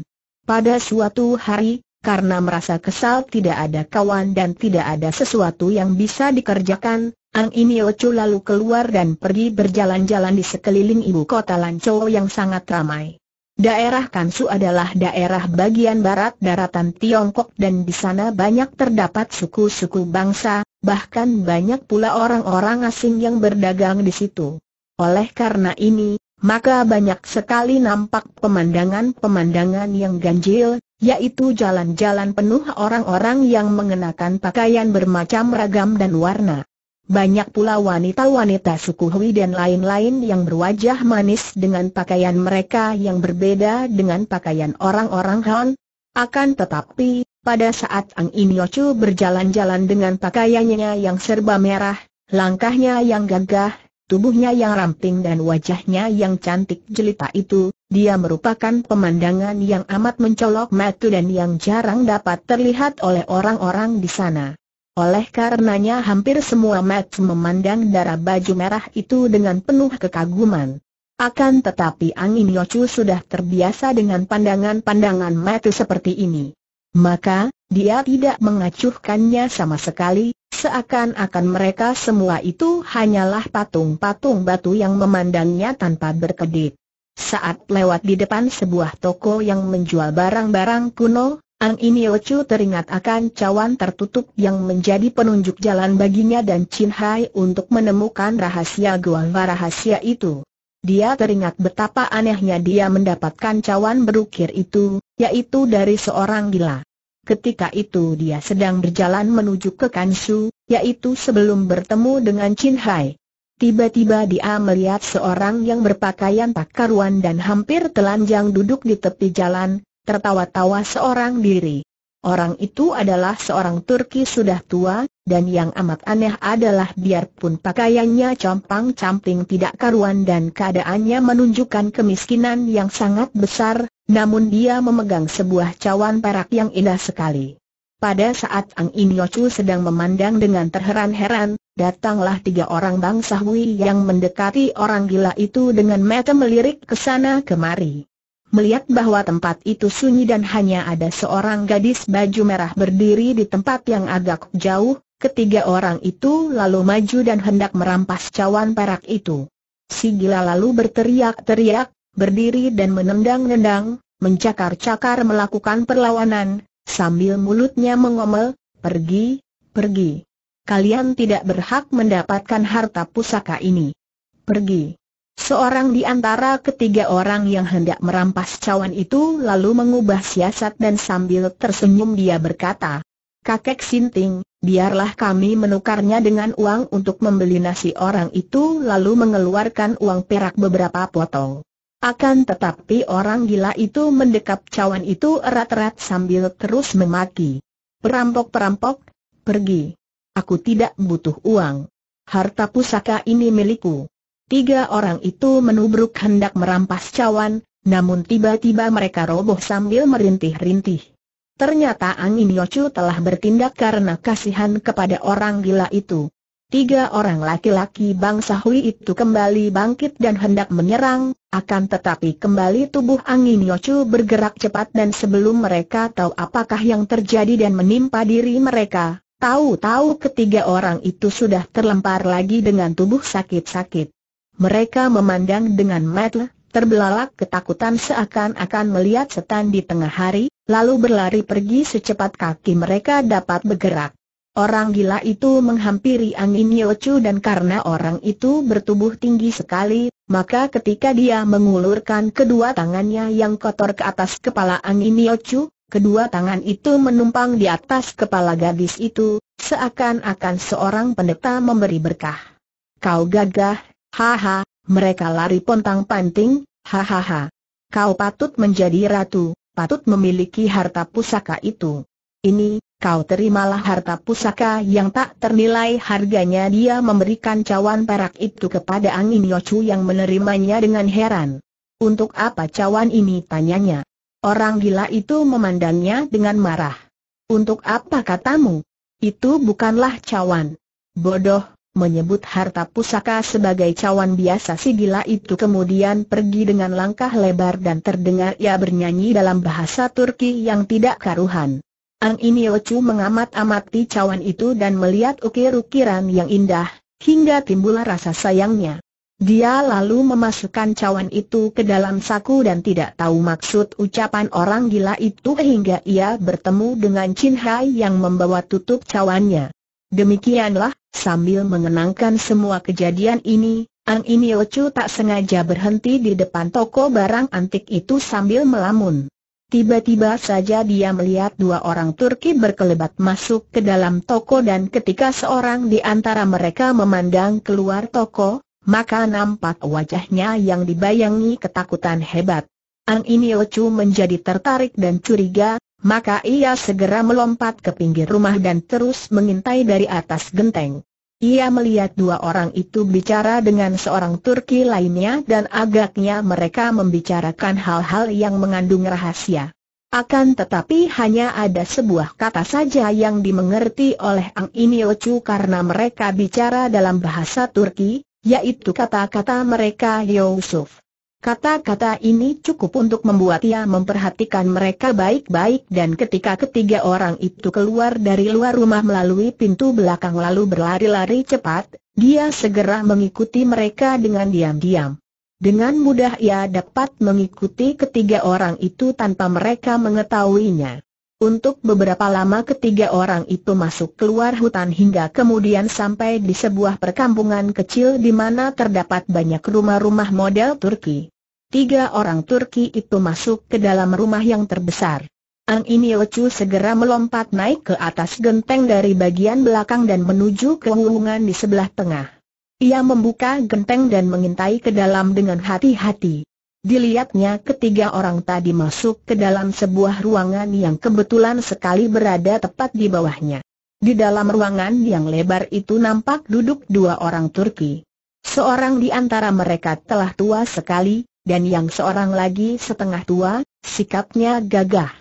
Pada suatu hari, karena merasa kesal tidak ada kawan dan tidak ada sesuatu yang bisa dikerjakan, Ang Inyo Chu lalu keluar dan pergi berjalan-jalan di sekeliling ibu kota Lanzhou yang sangat ramai. Daerah Kansu adalah daerah bagian barat daratan Tiongkok dan di sana banyak terdapat suku-suku bangsa, bahkan banyak pula orang-orang asing yang berdagang di situ. Oleh karena ini, maka banyak sekali nampak pemandangan-pemandangan yang ganjil, yaitu jalan-jalan penuh orang-orang yang mengenakan pakaian bermacam ragam dan warna. Banyak pula wanita-wanita suku Hui dan lain-lain yang berwajah manis dengan pakaian mereka yang berbeda dengan pakaian orang-orang Han. Akan tetapi, pada saat Ang Inyo Chu berjalan-jalan dengan pakaiannya yang serba merah, langkahnya yang gagah, tubuhnya yang ramping dan wajahnya yang cantik jelita itu, dia merupakan pemandangan yang amat mencolok mata dan yang jarang dapat terlihat oleh orang-orang di sana. Oleh karenanya hampir semua mata memandang dara baju merah itu dengan penuh kekaguman. Akan tetapi Ang Inyo Chu sudah terbiasa dengan pandangan-pandangan mata seperti ini. Maka, dia tidak mengacuhkannya sama sekali, seakan-akan mereka semua itu hanyalah patung-patung batu yang memandangnya tanpa berkedip. Saat lewat di depan sebuah toko yang menjual barang-barang kuno, Ang Inyo Chu teringat akan cawan tertutup yang menjadi penunjuk jalan baginya dan Chin Hai untuk menemukan rahasia gua rahasia itu. Dia teringat betapa anehnya dia mendapatkan cawan berukir itu, yaitu dari seorang gila. Ketika itu dia sedang berjalan menuju ke Kansu, yaitu sebelum bertemu dengan Chin Hai. Tiba-tiba dia melihat seorang yang berpakaian tak karuan dan hampir telanjang duduk di tepi jalan, tertawa-tawa seorang diri. Orang itu adalah seorang Turki sudah tua, dan yang amat aneh adalah biarpun pakaiannya compang-camping tidak karuan dan keadaannya menunjukkan kemiskinan yang sangat besar, namun dia memegang sebuah cawan perak yang indah sekali. Pada saat Ang Inyo Chu sedang memandang dengan terheran-heran, datanglah tiga orang bangsa Hui yang mendekati orang gila itu dengan mata melirik ke sana kemari. Melihat bahwa tempat itu sunyi dan hanya ada seorang gadis baju merah berdiri di tempat yang agak jauh, ketiga orang itu lalu maju dan hendak merampas cawan perak itu. Si gila lalu berteriak-teriak, berdiri dan menendang-nendang, mencakar-cakar melakukan perlawanan, sambil mulutnya mengomel, "Pergi, pergi. Kalian tidak berhak mendapatkan harta pusaka ini. Pergi." Seorang di antara ketiga orang yang hendak merampas cawan itu lalu mengubah siasat dan sambil tersenyum dia berkata, "Kakek Sinting, biarlah kami menukarnya dengan uang untuk membeli nasi." Orang itu lalu mengeluarkan uang perak beberapa potong. Akan tetapi orang gila itu mendekap cawan itu erat-erat sambil terus memaki, "Perampok-perampok, pergi. Aku tidak butuh uang. Harta pusaka ini milikku." Tiga orang itu menubruk hendak merampas cawan, namun tiba-tiba mereka roboh sambil merintih-rintih. Ternyata Ang Inyo Chu telah bertindak karena kasihan kepada orang gila itu. Tiga orang laki-laki bangsa Hui itu kembali bangkit dan hendak menyerang, akan tetapi kembali tubuh Ang Inyo Chu bergerak cepat dan sebelum mereka tahu apakah yang terjadi dan menimpa diri mereka, tahu-tahu ketiga orang itu sudah terlempar lagi dengan tubuh sakit-sakit. Mereka memandang dengan mata terbelalak ketakutan seakan-akan melihat setan di tengah hari, lalu berlari pergi secepat kaki mereka dapat bergerak. Orang gila itu menghampiri Ang Inyo Chu dan karena orang itu bertubuh tinggi sekali, maka ketika dia mengulurkan kedua tangannya yang kotor ke atas kepala Ang Inyo Chu, kedua tangan itu menumpang di atas kepala gadis itu, seakan-akan seorang pendeta memberi berkah. Kau gagah, haha, mereka lari pontang-panting, hahaha. Kau patut menjadi ratu, patut memiliki harta pusaka itu. Ini, kau terimalah harta pusaka yang tak ternilai harganya. Dia memberikan cawan perak itu kepada Ang Inyo Chu yang menerimanya dengan heran. Untuk apa cawan ini? Tanyanya. Orang gila itu memandangnya dengan marah. Untuk apa katamu? Itu bukanlah cawan. Bodoh, menyebut harta pusaka sebagai cawan biasa. Si gila itu kemudian pergi dengan langkah lebar dan terdengar ia bernyanyi dalam bahasa Turki yang tidak karuhan. Ang Inyo Chu mengamat-amati cawan itu dan melihat ukir-ukiran yang indah, hingga timbul rasa sayangnya. Dia lalu memasukkan cawan itu ke dalam saku dan tidak tahu maksud ucapan orang gila itu hingga ia bertemu dengan Chin Hai yang membawa tutup cawannya. Demikianlah, sambil mengenangkan semua kejadian ini, Ang Inyo Chu tak sengaja berhenti di depan toko barang antik itu sambil melamun. Tiba-tiba saja dia melihat dua orang Turki berkelebat masuk ke dalam toko dan ketika seorang di antara mereka memandang keluar toko, maka nampak wajahnya yang dibayangi ketakutan hebat. Ang Inyo Chu menjadi tertarik dan curiga, maka ia segera melompat ke pinggir rumah dan terus mengintai dari atas genteng. Ia melihat dua orang itu bicara dengan seorang Turki lainnya dan agaknya mereka membicarakan hal-hal yang mengandung rahasia. Akan tetapi hanya ada sebuah kata saja yang dimengerti oleh Ang Inyo Chu karena mereka bicara dalam bahasa Turki, yaitu kata-kata mereka Yusuf. Kata-kata ini cukup untuk membuat ia memperhatikan mereka baik-baik dan ketika ketiga orang itu keluar dari luar rumah melalui pintu belakang lalu berlari-lari cepat, dia segera mengikuti mereka dengan diam-diam. Dengan mudah ia dapat mengikuti ketiga orang itu tanpa mereka mengetahuinya. Untuk beberapa lama ketiga orang itu masuk keluar hutan hingga kemudian sampai di sebuah perkampungan kecil di mana terdapat banyak rumah-rumah model Turki. Tiga orang Turki itu masuk ke dalam rumah yang terbesar. Ang Inyo Chu segera melompat naik ke atas genteng dari bagian belakang dan menuju ke ruangan di sebelah tengah. Ia membuka genteng dan mengintai ke dalam dengan hati-hati. Dilihatnya ketiga orang tadi masuk ke dalam sebuah ruangan yang kebetulan sekali berada tepat di bawahnya. Di dalam ruangan yang lebar itu nampak duduk dua orang Turki. Seorang di antara mereka telah tua sekali, dan yang seorang lagi setengah tua, sikapnya gagah.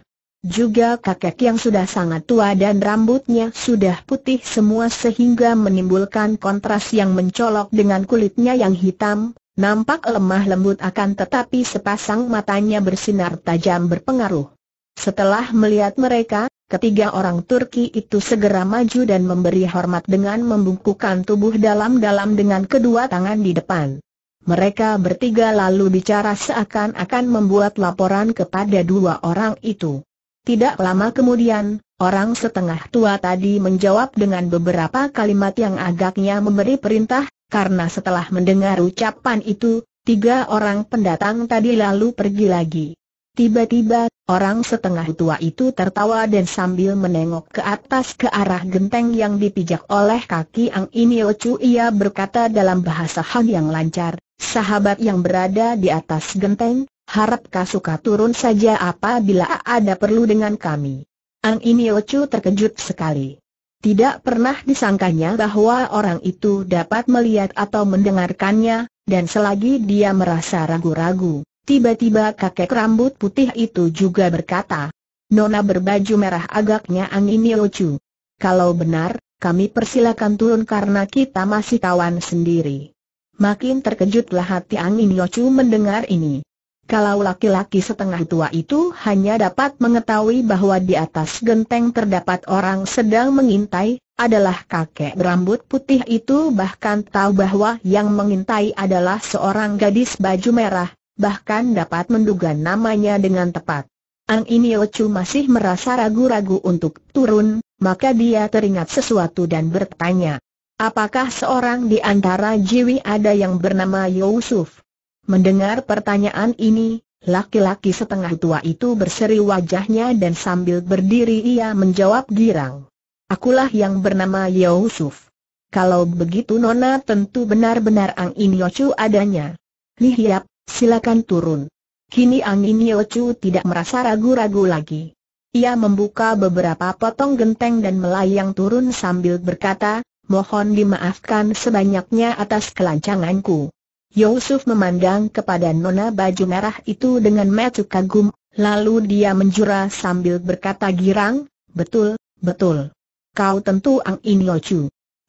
Juga kakek yang sudah sangat tua dan rambutnya sudah putih semua sehingga menimbulkan kontras yang mencolok dengan kulitnya yang hitam. Nampak lemah lembut akan tetapi sepasang matanya bersinar tajam berpengaruh. Setelah melihat mereka, ketiga orang Turki itu segera maju dan memberi hormat dengan membungkukkan tubuh dalam-dalam dengan kedua tangan di depan. Mereka bertiga lalu bicara seakan-akan membuat laporan kepada dua orang itu. Tidak lama kemudian, orang setengah tua tadi menjawab dengan beberapa kalimat yang agaknya memberi perintah. Karena setelah mendengar ucapan itu, tiga orang pendatang tadi lalu pergi lagi. Tiba-tiba, orang setengah tua itu tertawa dan sambil menengok ke atas ke arah genteng yang dipijak oleh kaki Ang Inyo Chu ia berkata dalam bahasa Han yang lancar, "Sahabat yang berada di atas genteng, harap kau suka turun saja apabila ada perlu dengan kami." Ang Inyo Chu terkejut sekali. Tidak pernah disangkanya bahwa orang itu dapat melihat atau mendengarkannya, dan selagi dia merasa ragu-ragu, tiba-tiba kakek rambut putih itu juga berkata, "Nona berbaju merah agaknya Ang Inyo Chu. Kalau benar, Kami persilakan turun karena kita masih kawan sendiri." Makin terkejutlah hati Ang Inyo Chu mendengar ini. Kalau laki-laki setengah tua itu hanya dapat mengetahui bahwa di atas genteng terdapat orang sedang mengintai, adalah kakek berambut putih itu bahkan tahu bahwa yang mengintai adalah seorang gadis baju merah, bahkan dapat menduga namanya dengan tepat. Ang Inyo Chu masih merasa ragu-ragu untuk turun, maka dia teringat sesuatu dan bertanya, "Apakah seorang di antara jiwi ada yang bernama Yusuf?" Mendengar pertanyaan ini, laki-laki setengah tua itu berseri wajahnya dan sambil berdiri ia menjawab girang, "Akulah yang bernama Yusuf." "Kalau begitu nona tentu benar-benar Ang Inyo Chu adanya. Lihat, silakan turun." Kini Ang Inyo Chu tidak merasa ragu-ragu lagi. Ia membuka beberapa potong genteng dan melayang turun sambil berkata, "Mohon dimaafkan sebanyaknya atas kelancanganku." Yusuf memandang kepada nona baju merah itu dengan mata kagum, lalu dia menjura sambil berkata girang, "Betul, betul. Kau tentu Ang Inyo Chu.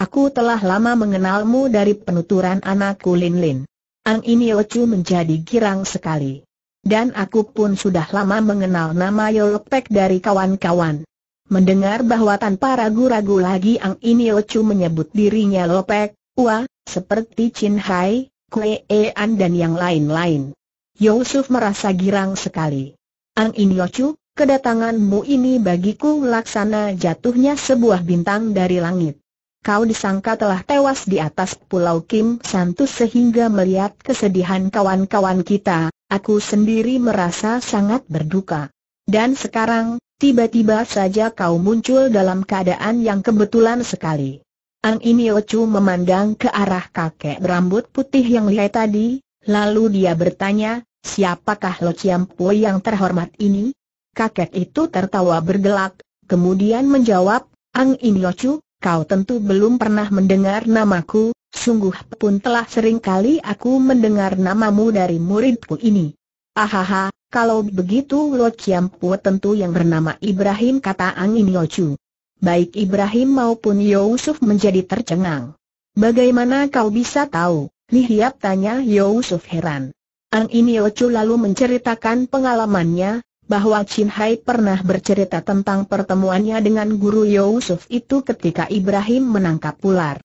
Aku telah lama mengenalmu dari penuturan anakku Lin-lin." Ang Inyo Chu menjadi girang sekali. "Dan aku pun sudah lama mengenal nama Yolopek dari kawan-kawan." Mendengar bahwa tanpa ragu-ragu lagi Ang Inyo Chu menyebut dirinya Lopek, seperti Chin Hai, Kwee Ean dan yang lain-lain, Yusuf merasa girang sekali. "Ang Inyo Chu, kedatanganmu ini bagiku laksana jatuhnya sebuah bintang dari langit. Kau disangka telah tewas di atas pulau Kim Santus sehingga melihat kesedihan kawan-kawan kita. Aku sendiri merasa sangat berduka. Dan sekarang tiba-tiba saja kau muncul dalam keadaan yang kebetulan sekali." Ang Inyo Chu memandang ke arah kakek berambut putih yang lihai tadi, lalu dia bertanya, "Siapakah Lo Chiam Po yang terhormat ini?" Kakek itu tertawa bergelak, kemudian menjawab, "Ang Inyo Chu, kau tentu belum pernah mendengar namaku, sungguh pun telah sering kali aku mendengar namamu dari muridku ini." "Ahaha, kalau begitu Lo Chiam Po tentu yang bernama Ibrahim," kata Ang Inyo Chu. Baik Ibrahim maupun Yusuf menjadi tercengang. "Bagaimana kau bisa tahu?" Lihat tanya Yusuf heran. Ang Inyo Chu lalu menceritakan pengalamannya, bahwa Chin Hai pernah bercerita tentang pertemuannya dengan guru Yusuf itu ketika Ibrahim menangkap ular.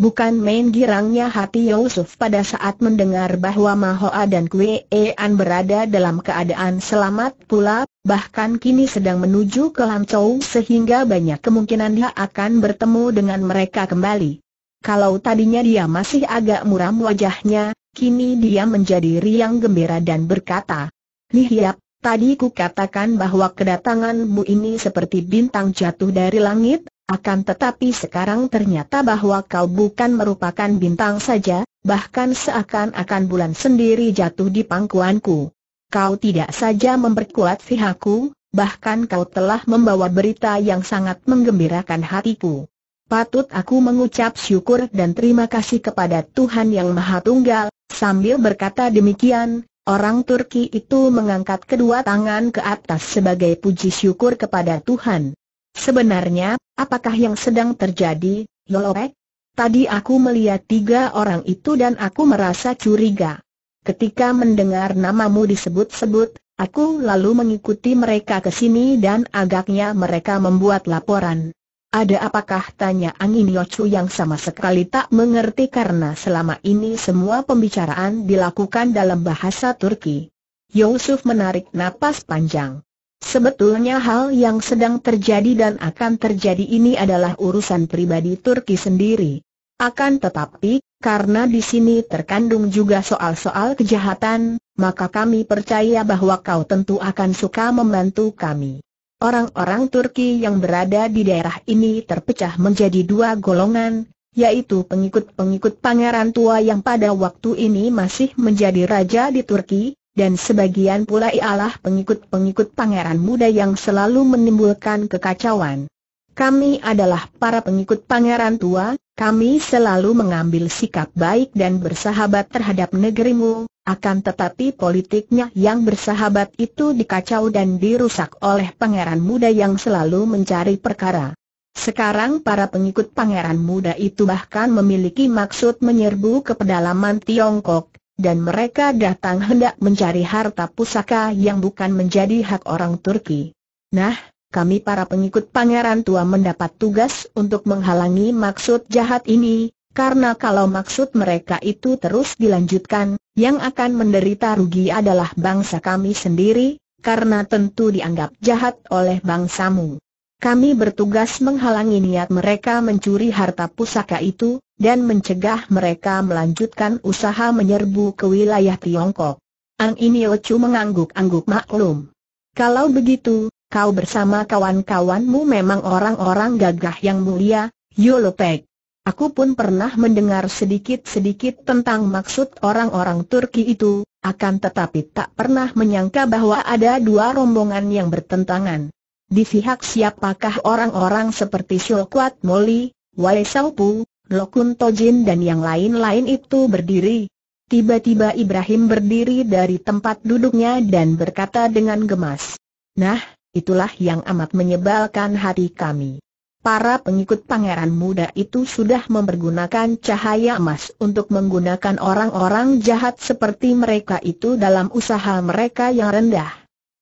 Bukan main girangnya hati Yusuf pada saat mendengar bahwa Mahoa dan Kwee Ean berada dalam keadaan selamat pula, bahkan kini sedang menuju ke Lanzhou sehingga banyak kemungkinan dia akan bertemu dengan mereka kembali. Kalau tadinya dia masih agak muram wajahnya, kini dia menjadi riang gembira dan berkata, "Lihat, tadi ku katakan bahwa kedatanganmu ini seperti bintang jatuh dari langit. Akan tetapi sekarang ternyata bahwa kau bukan merupakan bintang saja, bahkan seakan-akan bulan sendiri jatuh di pangkuanku. Kau tidak saja memperkuat pihakku, bahkan kau telah membawa berita yang sangat menggembirakan hatiku. Patut aku mengucap syukur dan terima kasih kepada Tuhan Yang Maha Tunggal." Sambil berkata demikian, orang Turki itu mengangkat kedua tangan ke atas sebagai puji syukur kepada Tuhan. "Sebenarnya, apakah yang sedang terjadi, Yolopek? Tadi aku melihat tiga orang itu dan aku merasa curiga. Ketika mendengar namamu disebut-sebut, aku lalu mengikuti mereka ke sini dan agaknya mereka membuat laporan." "Ada apakah?" tanya Ang Inyo Chu yang sama sekali tak mengerti karena selama ini semua pembicaraan dilakukan dalam bahasa Turki. Yusuf menarik napas panjang. "Sebetulnya hal yang sedang terjadi dan akan terjadi ini adalah urusan pribadi Turki sendiri. Akan tetapi, karena di sini terkandung juga soal-soal kejahatan, maka kami percaya bahwa kau tentu akan suka membantu kami." Orang-orang Turki yang berada di daerah ini terpecah menjadi dua golongan, yaitu pengikut-pengikut pangeran tua yang pada waktu ini masih menjadi raja di Turki, dan sebagian pula ialah pengikut-pengikut pangeran muda yang selalu menimbulkan kekacauan. "Kami adalah para pengikut pangeran tua, kami selalu mengambil sikap baik dan bersahabat terhadap negerimu, akan tetapi politiknya yang bersahabat itu dikacau dan dirusak oleh pangeran muda yang selalu mencari perkara. Sekarang para pengikut pangeran muda itu bahkan memiliki maksud menyerbu ke pedalaman Tiongkok, dan mereka datang hendak mencari harta pusaka yang bukan menjadi hak orang Turki. Nah, kami para pengikut pangeran tua mendapat tugas untuk menghalangi maksud jahat ini, karena kalau maksud mereka itu terus dilanjutkan, yang akan menderita rugi adalah bangsa kami sendiri, karena tentu dianggap jahat oleh bangsamu. Kami bertugas menghalangi niat mereka mencuri harta pusaka itu, dan mencegah mereka melanjutkan usaha menyerbu ke wilayah Tiongkok. Ang Inyo Chu mengangguk-angguk maklum. Kalau begitu, kau bersama kawan-kawanmu memang orang-orang gagah yang mulia, Yolopek. Aku pun pernah mendengar sedikit-sedikit tentang maksud orang-orang Turki itu, akan tetapi tak pernah menyangka bahwa ada dua rombongan yang bertentangan. Di pihak siapakah orang-orang seperti Siokwat Moli, Waisaupu, Lu Kuan Chu dan yang lain-lain itu berdiri. Tiba-tiba Ibrahim berdiri dari tempat duduknya dan berkata dengan gemas, "Nah, itulah yang amat menyebalkan hati kami. Para pengikut pangeran muda itu sudah mempergunakan cahaya emas untuk menggunakan orang-orang jahat seperti mereka itu dalam usaha mereka yang rendah.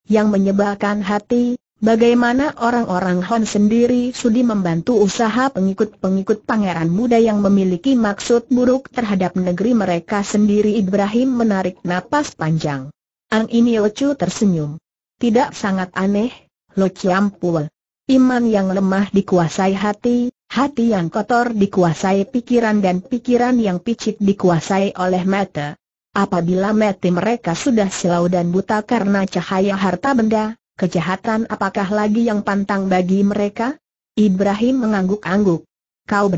Yang menyebalkan hati, bagaimana orang-orang Hon sendiri sudi membantu usaha pengikut-pengikut pangeran muda yang memiliki maksud buruk terhadap negeri mereka sendiri." Ibrahim menarik napas panjang. Ang Inyo Chu tersenyum. Tidak sangat aneh, Lo Ciampul. Iman yang lemah dikuasai hati, hati yang kotor dikuasai pikiran dan pikiran yang picik dikuasai oleh mata. Apabila mata mereka sudah silau dan buta karena cahaya harta benda, kejahatan apakah lagi yang pantang bagi mereka? Ibrahim mengangguk-angguk. Kau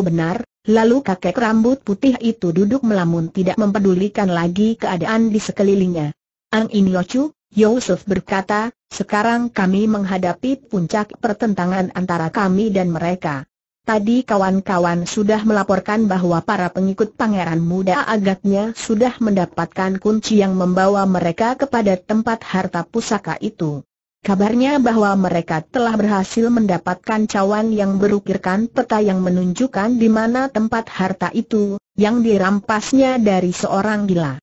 benar." Lalu kakek rambut putih itu duduk melamun tidak mempedulikan lagi keadaan di sekelilingnya. Ang Inyo Chu, Yusuf berkata, "Sekarang kami menghadapi puncak pertentangan antara kami dan mereka. Tadi kawan-kawan sudah melaporkan bahwa para pengikut pangeran muda agaknya sudah mendapatkan kunci yang membawa mereka kepada tempat harta pusaka itu. Kabarnya bahwa mereka telah berhasil mendapatkan cawan yang berukirkan peta yang menunjukkan di mana tempat harta itu, yang dirampasnya dari seorang gila.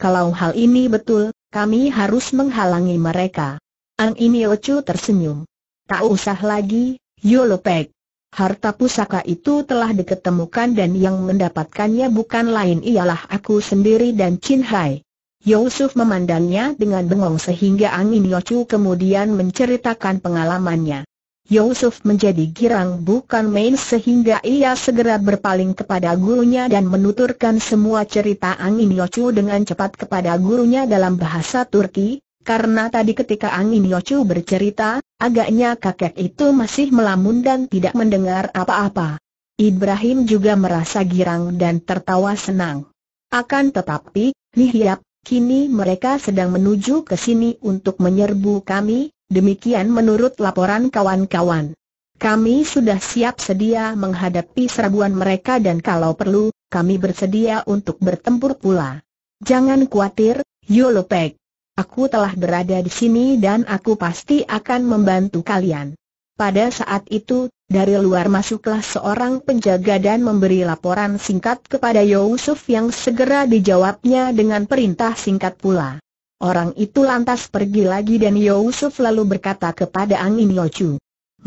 Kalau hal ini betul, kami harus menghalangi mereka." Ang Inyo Chu tersenyum. "Tak usah lagi, Yolopek. Harta pusaka itu telah diketemukan dan yang mendapatkannya bukan lain ialah aku sendiri dan Chin Hai." Yusuf memandangnya dengan bengong sehingga Ang Inyo Chu kemudian menceritakan pengalamannya. Yusuf menjadi girang bukan main sehingga ia segera berpaling kepada gurunya dan menuturkan semua cerita Ang Inyo Chu dengan cepat kepada gurunya dalam bahasa Turki, karena tadi ketika Ang Inyo Chu bercerita, agaknya kakek itu masih melamun dan tidak mendengar apa-apa. Ibrahim juga merasa girang dan tertawa senang. Akan tetapi, lihat, kini mereka sedang menuju ke sini untuk menyerbu kami, demikian menurut laporan kawan-kawan. Kami sudah siap sedia menghadapi serbuan mereka dan kalau perlu, kami bersedia untuk bertempur pula. Jangan khawatir, Yolopek. Aku telah berada di sini dan aku pasti akan membantu kalian." Pada saat itu, dari luar masuklah seorang penjaga dan memberi laporan singkat kepada Yusuf yang segera dijawabnya dengan perintah singkat pula. Orang itu lantas pergi lagi dan Yusuf lalu berkata kepada Ang Inyo Chu,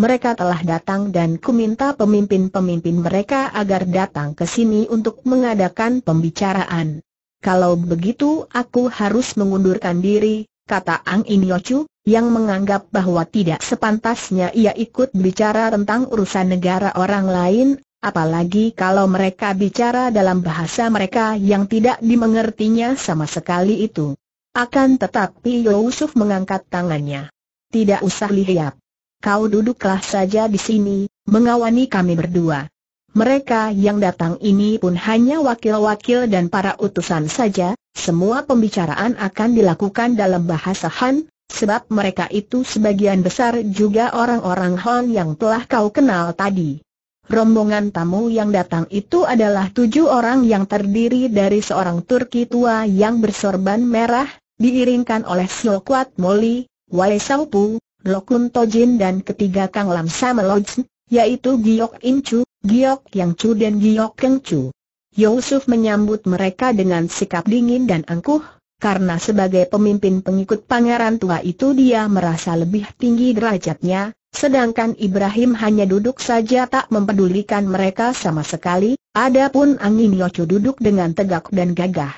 "Mereka telah datang dan kuminta pemimpin-pemimpin mereka agar datang ke sini untuk mengadakan pembicaraan." "Kalau begitu aku harus mengundurkan diri," kata Ang Inyo Chu, yang menganggap bahwa tidak sepantasnya ia ikut bicara tentang urusan negara orang lain, apalagi kalau mereka bicara dalam bahasa mereka yang tidak dimengertinya sama sekali itu. Akan tetapi Yusuf mengangkat tangannya. "Tidak usah lihat. Kau duduklah saja di sini, mengawani kami berdua. Mereka yang datang ini pun hanya wakil-wakil dan para utusan saja, semua pembicaraan akan dilakukan dalam bahasa Han, sebab mereka itu sebagian besar juga orang-orang Han yang telah kau kenal tadi." Rombongan tamu yang datang itu adalah 7 orang yang terdiri dari seorang Turki tua yang bersorban merah, diiringkan oleh Siokwat Moli, Waisaupu, Lu Kuan Chu dan ketiga Kang Lam Sameloj, yaitu Giok Incu, Giok Yang Chu dan Giok Keng Chu. Yusuf menyambut mereka dengan sikap dingin dan angkuh, karena sebagai pemimpin pengikut pangeran tua itu dia merasa lebih tinggi derajatnya, sedangkan Ibrahim hanya duduk saja tak mempedulikan mereka sama sekali. Adapun Ang Inyo Chu duduk dengan tegak dan gagah.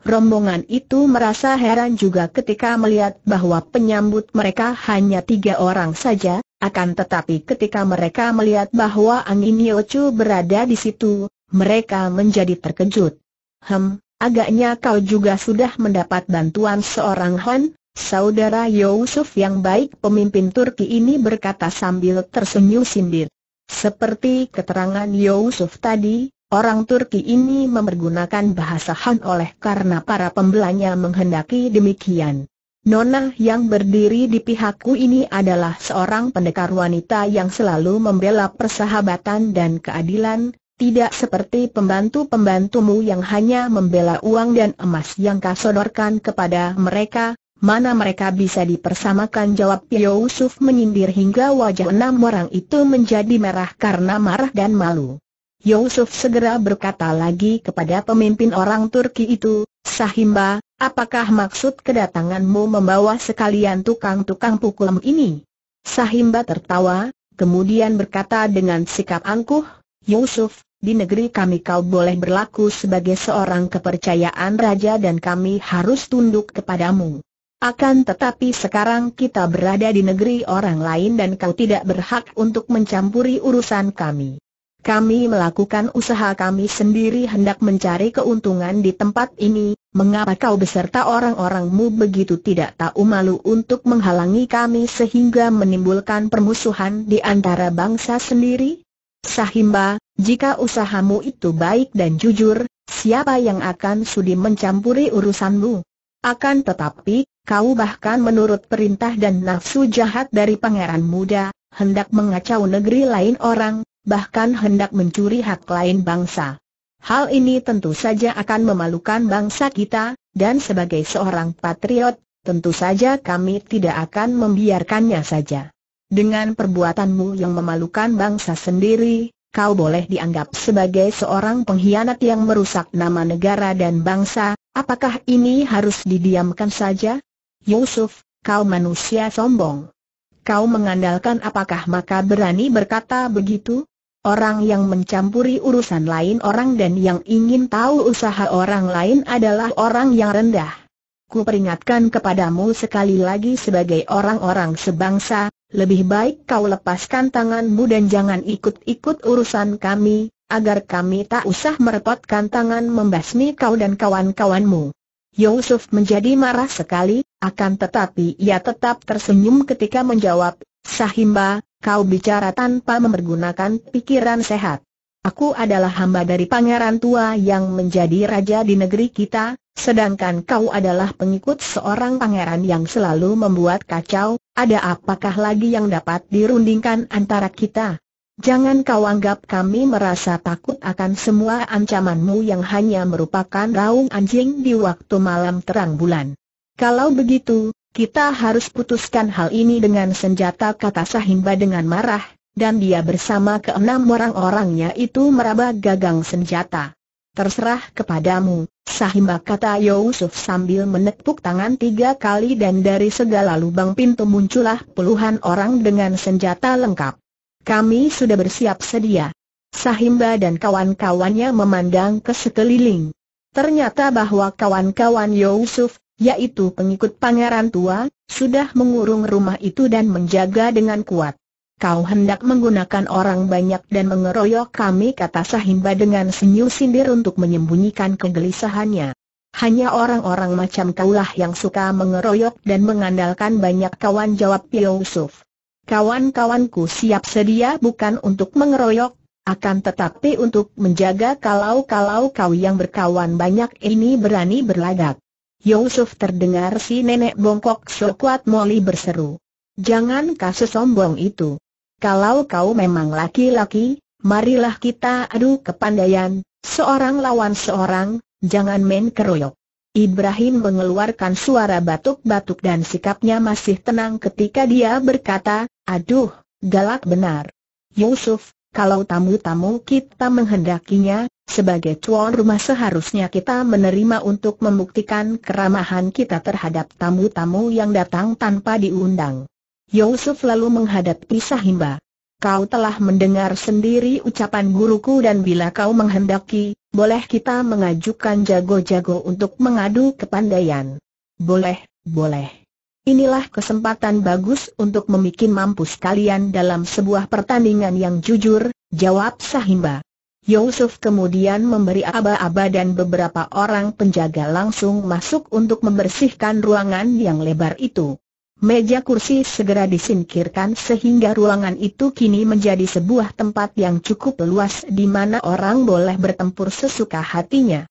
Rombongan itu merasa heran juga ketika melihat bahwa penyambut mereka hanya 3 orang saja, akan tetapi ketika mereka melihat bahwa Ang Inyo Chu berada di situ, mereka menjadi terkejut. Agaknya kau juga sudah mendapat bantuan seorang Hon, saudara Yusuf yang baik, pemimpin Turki ini berkata sambil tersenyum sindir. Seperti keterangan Yusuf tadi, orang Turki ini mempergunakan bahasa Han oleh karena para pembelanya menghendaki demikian. Nona yang berdiri di pihakku ini adalah seorang pendekar wanita yang selalu membela persahabatan dan keadilan, tidak seperti pembantu-pembantumu yang hanya membela uang dan emas yang kau sodorkan kepada mereka. Mana mereka bisa dipersamakan, jawab Yusuf menyindir hingga wajah 6 orang itu menjadi merah karena marah dan malu. Yusuf segera berkata lagi kepada pemimpin orang Turki itu, Sahimba, apakah maksud kedatanganmu membawa sekalian tukang-tukang pukul ini? Sahimba tertawa, kemudian berkata dengan sikap angkuh, Yusuf, di negeri kami kau boleh berlaku sebagai seorang kepercayaan raja dan kami harus tunduk kepadamu. Akan tetapi sekarang kita berada di negeri orang lain dan kau tidak berhak untuk mencampuri urusan kami. Kami melakukan usaha kami sendiri, hendak mencari keuntungan di tempat ini. Mengapa kau beserta orang-orangmu begitu tidak tahu malu untuk menghalangi kami sehingga menimbulkan permusuhan di antara bangsa sendiri? Sahimba, jika usahamu itu baik dan jujur, siapa yang akan sudi mencampuri urusanmu? Akan tetapi, kau bahkan menurut perintah dan nafsu jahat dari pangeran muda, hendak mengacau negeri lain orang, bahkan hendak mencuri hak lain bangsa. Hal ini tentu saja akan memalukan bangsa kita, dan sebagai seorang patriot, tentu saja kami tidak akan membiarkannya saja. Dengan perbuatanmu yang memalukan bangsa sendiri, kau boleh dianggap sebagai seorang pengkhianat yang merusak nama negara dan bangsa. Apakah ini harus didiamkan saja? Yusuf, kau manusia sombong. Kau mengandalkan apakah maka berani berkata begitu? Orang yang mencampuri urusan lain orang dan yang ingin tahu usaha orang lain adalah orang yang rendah. Ku peringatkan kepadamu sekali lagi sebagai orang-orang sebangsa, lebih baik kau lepaskan tanganmu dan jangan ikut-ikut urusan kami, agar kami tak usah merepotkan tangan membasmi kau dan kawan-kawanmu. Yusuf menjadi marah sekali, akan tetapi ia tetap tersenyum ketika menjawab, Sahimba, kau bicara tanpa mempergunakan pikiran sehat. Aku adalah hamba dari pangeran tua yang menjadi raja di negeri kita, sedangkan kau adalah pengikut seorang pangeran yang selalu membuat kacau. Ada apakah lagi yang dapat dirundingkan antara kita? Jangan kau anggap kami merasa takut akan semua ancamanmu yang hanya merupakan raung anjing di waktu malam terang bulan. Kalau begitu, kita harus putuskan hal ini dengan senjata, kata Sahimba dengan marah, dan dia bersama ke-6 orang-orangnya itu meraba gagang senjata. Terserah kepadamu, Sahimba, kata Yusuf sambil menepuk tangan 3 kali dan dari segala lubang pintu muncullah puluhan orang dengan senjata lengkap. Kami sudah bersiap sedia. Sahimba dan kawan-kawannya memandang ke sekeliling. Ternyata bahwa kawan-kawan Yusuf, yaitu pengikut pangeran tua, sudah mengurung rumah itu dan menjaga dengan kuat. Kau hendak menggunakan orang banyak dan mengeroyok kami, kata Sahimba dengan senyum sindir untuk menyembunyikan kegelisahannya. Hanya orang-orang macam kaulah yang suka mengeroyok dan mengandalkan banyak kawan, jawab Yusuf. Kawan-kawanku siap sedia bukan untuk mengeroyok, akan tetapi untuk menjaga kalau-kalau kau yang berkawan banyak ini berani berlagak. Yusuf terdengar si nenek bongkok Siokwat Moli berseru. Jangan kasih sombong itu. Kalau kau memang laki-laki, marilah kita adu kepandaian, seorang lawan seorang, jangan main keroyok. Ibrahim mengeluarkan suara batuk-batuk dan sikapnya masih tenang ketika dia berkata, aduh, galak benar. Yusuf, kalau tamu-tamu kita menghendakinya, sebagai tuan rumah seharusnya kita menerima untuk membuktikan keramahan kita terhadap tamu-tamu yang datang tanpa diundang. Yusuf lalu menghadapi Sahimba. Kau telah mendengar sendiri ucapan guruku dan bila kau menghendaki, boleh kita mengajukan jago-jago untuk mengadu kepandaian. Boleh, boleh. Inilah kesempatan bagus untuk membuat mampus kalian dalam sebuah pertandingan yang jujur, jawab Sahimba. Yusuf kemudian memberi aba-aba dan beberapa orang penjaga langsung masuk untuk membersihkan ruangan yang lebar itu. Meja kursi segera disingkirkan sehingga ruangan itu kini menjadi sebuah tempat yang cukup luas di mana orang boleh bertempur sesuka hatinya.